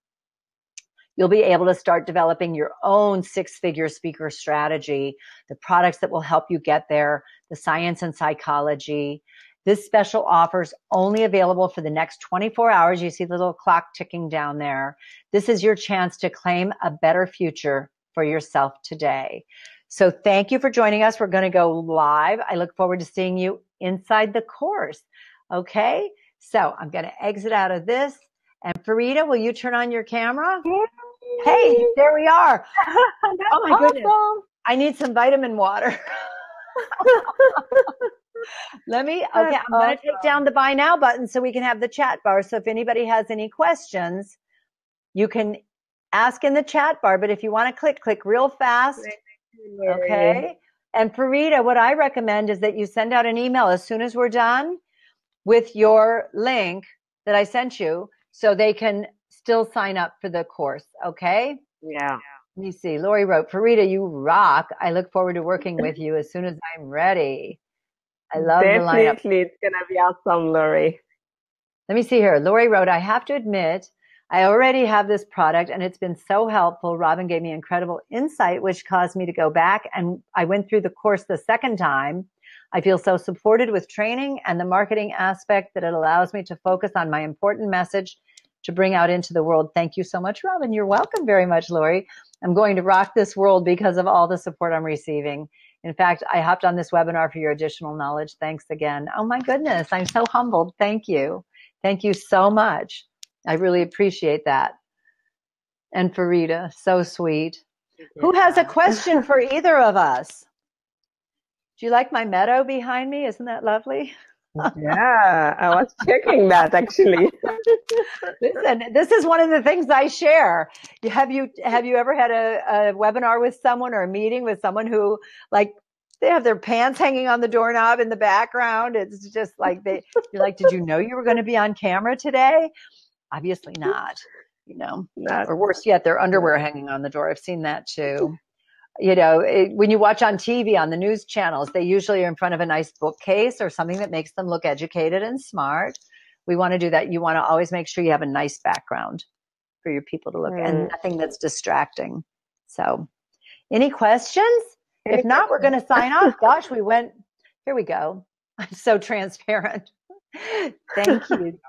You'll be able to start developing your own six-figure speaker strategy, the products that will help you get there, the science and psychology. This special offer is only available for the next twenty-four hours. You see the little clock ticking down there. This is your chance to claim a better future for yourself today. So thank you for joining us. We're going to go live. I look forward to seeing you inside the course. Okay, so I'm going to exit out of this. And Farida, will you turn on your camera? Yay. Hey, there we are. Oh my awesome. Goodness. I need some vitamin water. Let me, okay, I'm going to take down the buy now button so we can have the chat bar. So if anybody has any questions, you can ask in the chat bar. But if you want to click, click real fast. Okay. And Farida, what I recommend is that you send out an email as soon as we're done with your link that I sent you, so they can still sign up for the course. Okay. Yeah. Let me see. Lori wrote, Farida, you rock. I look forward to working with you as soon as I'm ready. I love the lineup. Definitely, it's going to be awesome, Lori. Let me see here. Lori wrote, I have to admit, I already have this product and it's been so helpful. Robin gave me incredible insight, which caused me to go back. And I went through the course the second time. I feel so supported with training and the marketing aspect that it allows me to focus on my important message to bring out into the world. Thank you so much, Robin. You're welcome very much, Lori. I'm going to rock this world because of all the support I'm receiving. In fact, I hopped on this webinar for your additional knowledge. Thanks again. Oh my goodness. I'm so humbled. Thank you. Thank you so much. I really appreciate that. And Farida, so sweet. Yeah. Who has a question for either of us? Do you like my meadow behind me? Isn't that lovely? Yeah, I was checking that actually. Listen, this is one of the things I share. Have you have you ever had a, a webinar with someone or a meeting with someone who, like, they have their pants hanging on the doorknob in the background? It's just like they you're like, did you know you were going to be on camera today? Obviously not. You know, not. Or worse yet, their underwear hanging on the door. I've seen that too. You know, it, when you watch on T V, on the news channels, they usually are in front of a nice bookcase or something that makes them look educated and smart. We want to do that. You want to always make sure you have a nice background for your people to look mm. at, and nothing that's distracting. So any questions? If not, we're going to sign off. Gosh, we went, here we go. I'm so transparent. Thank you.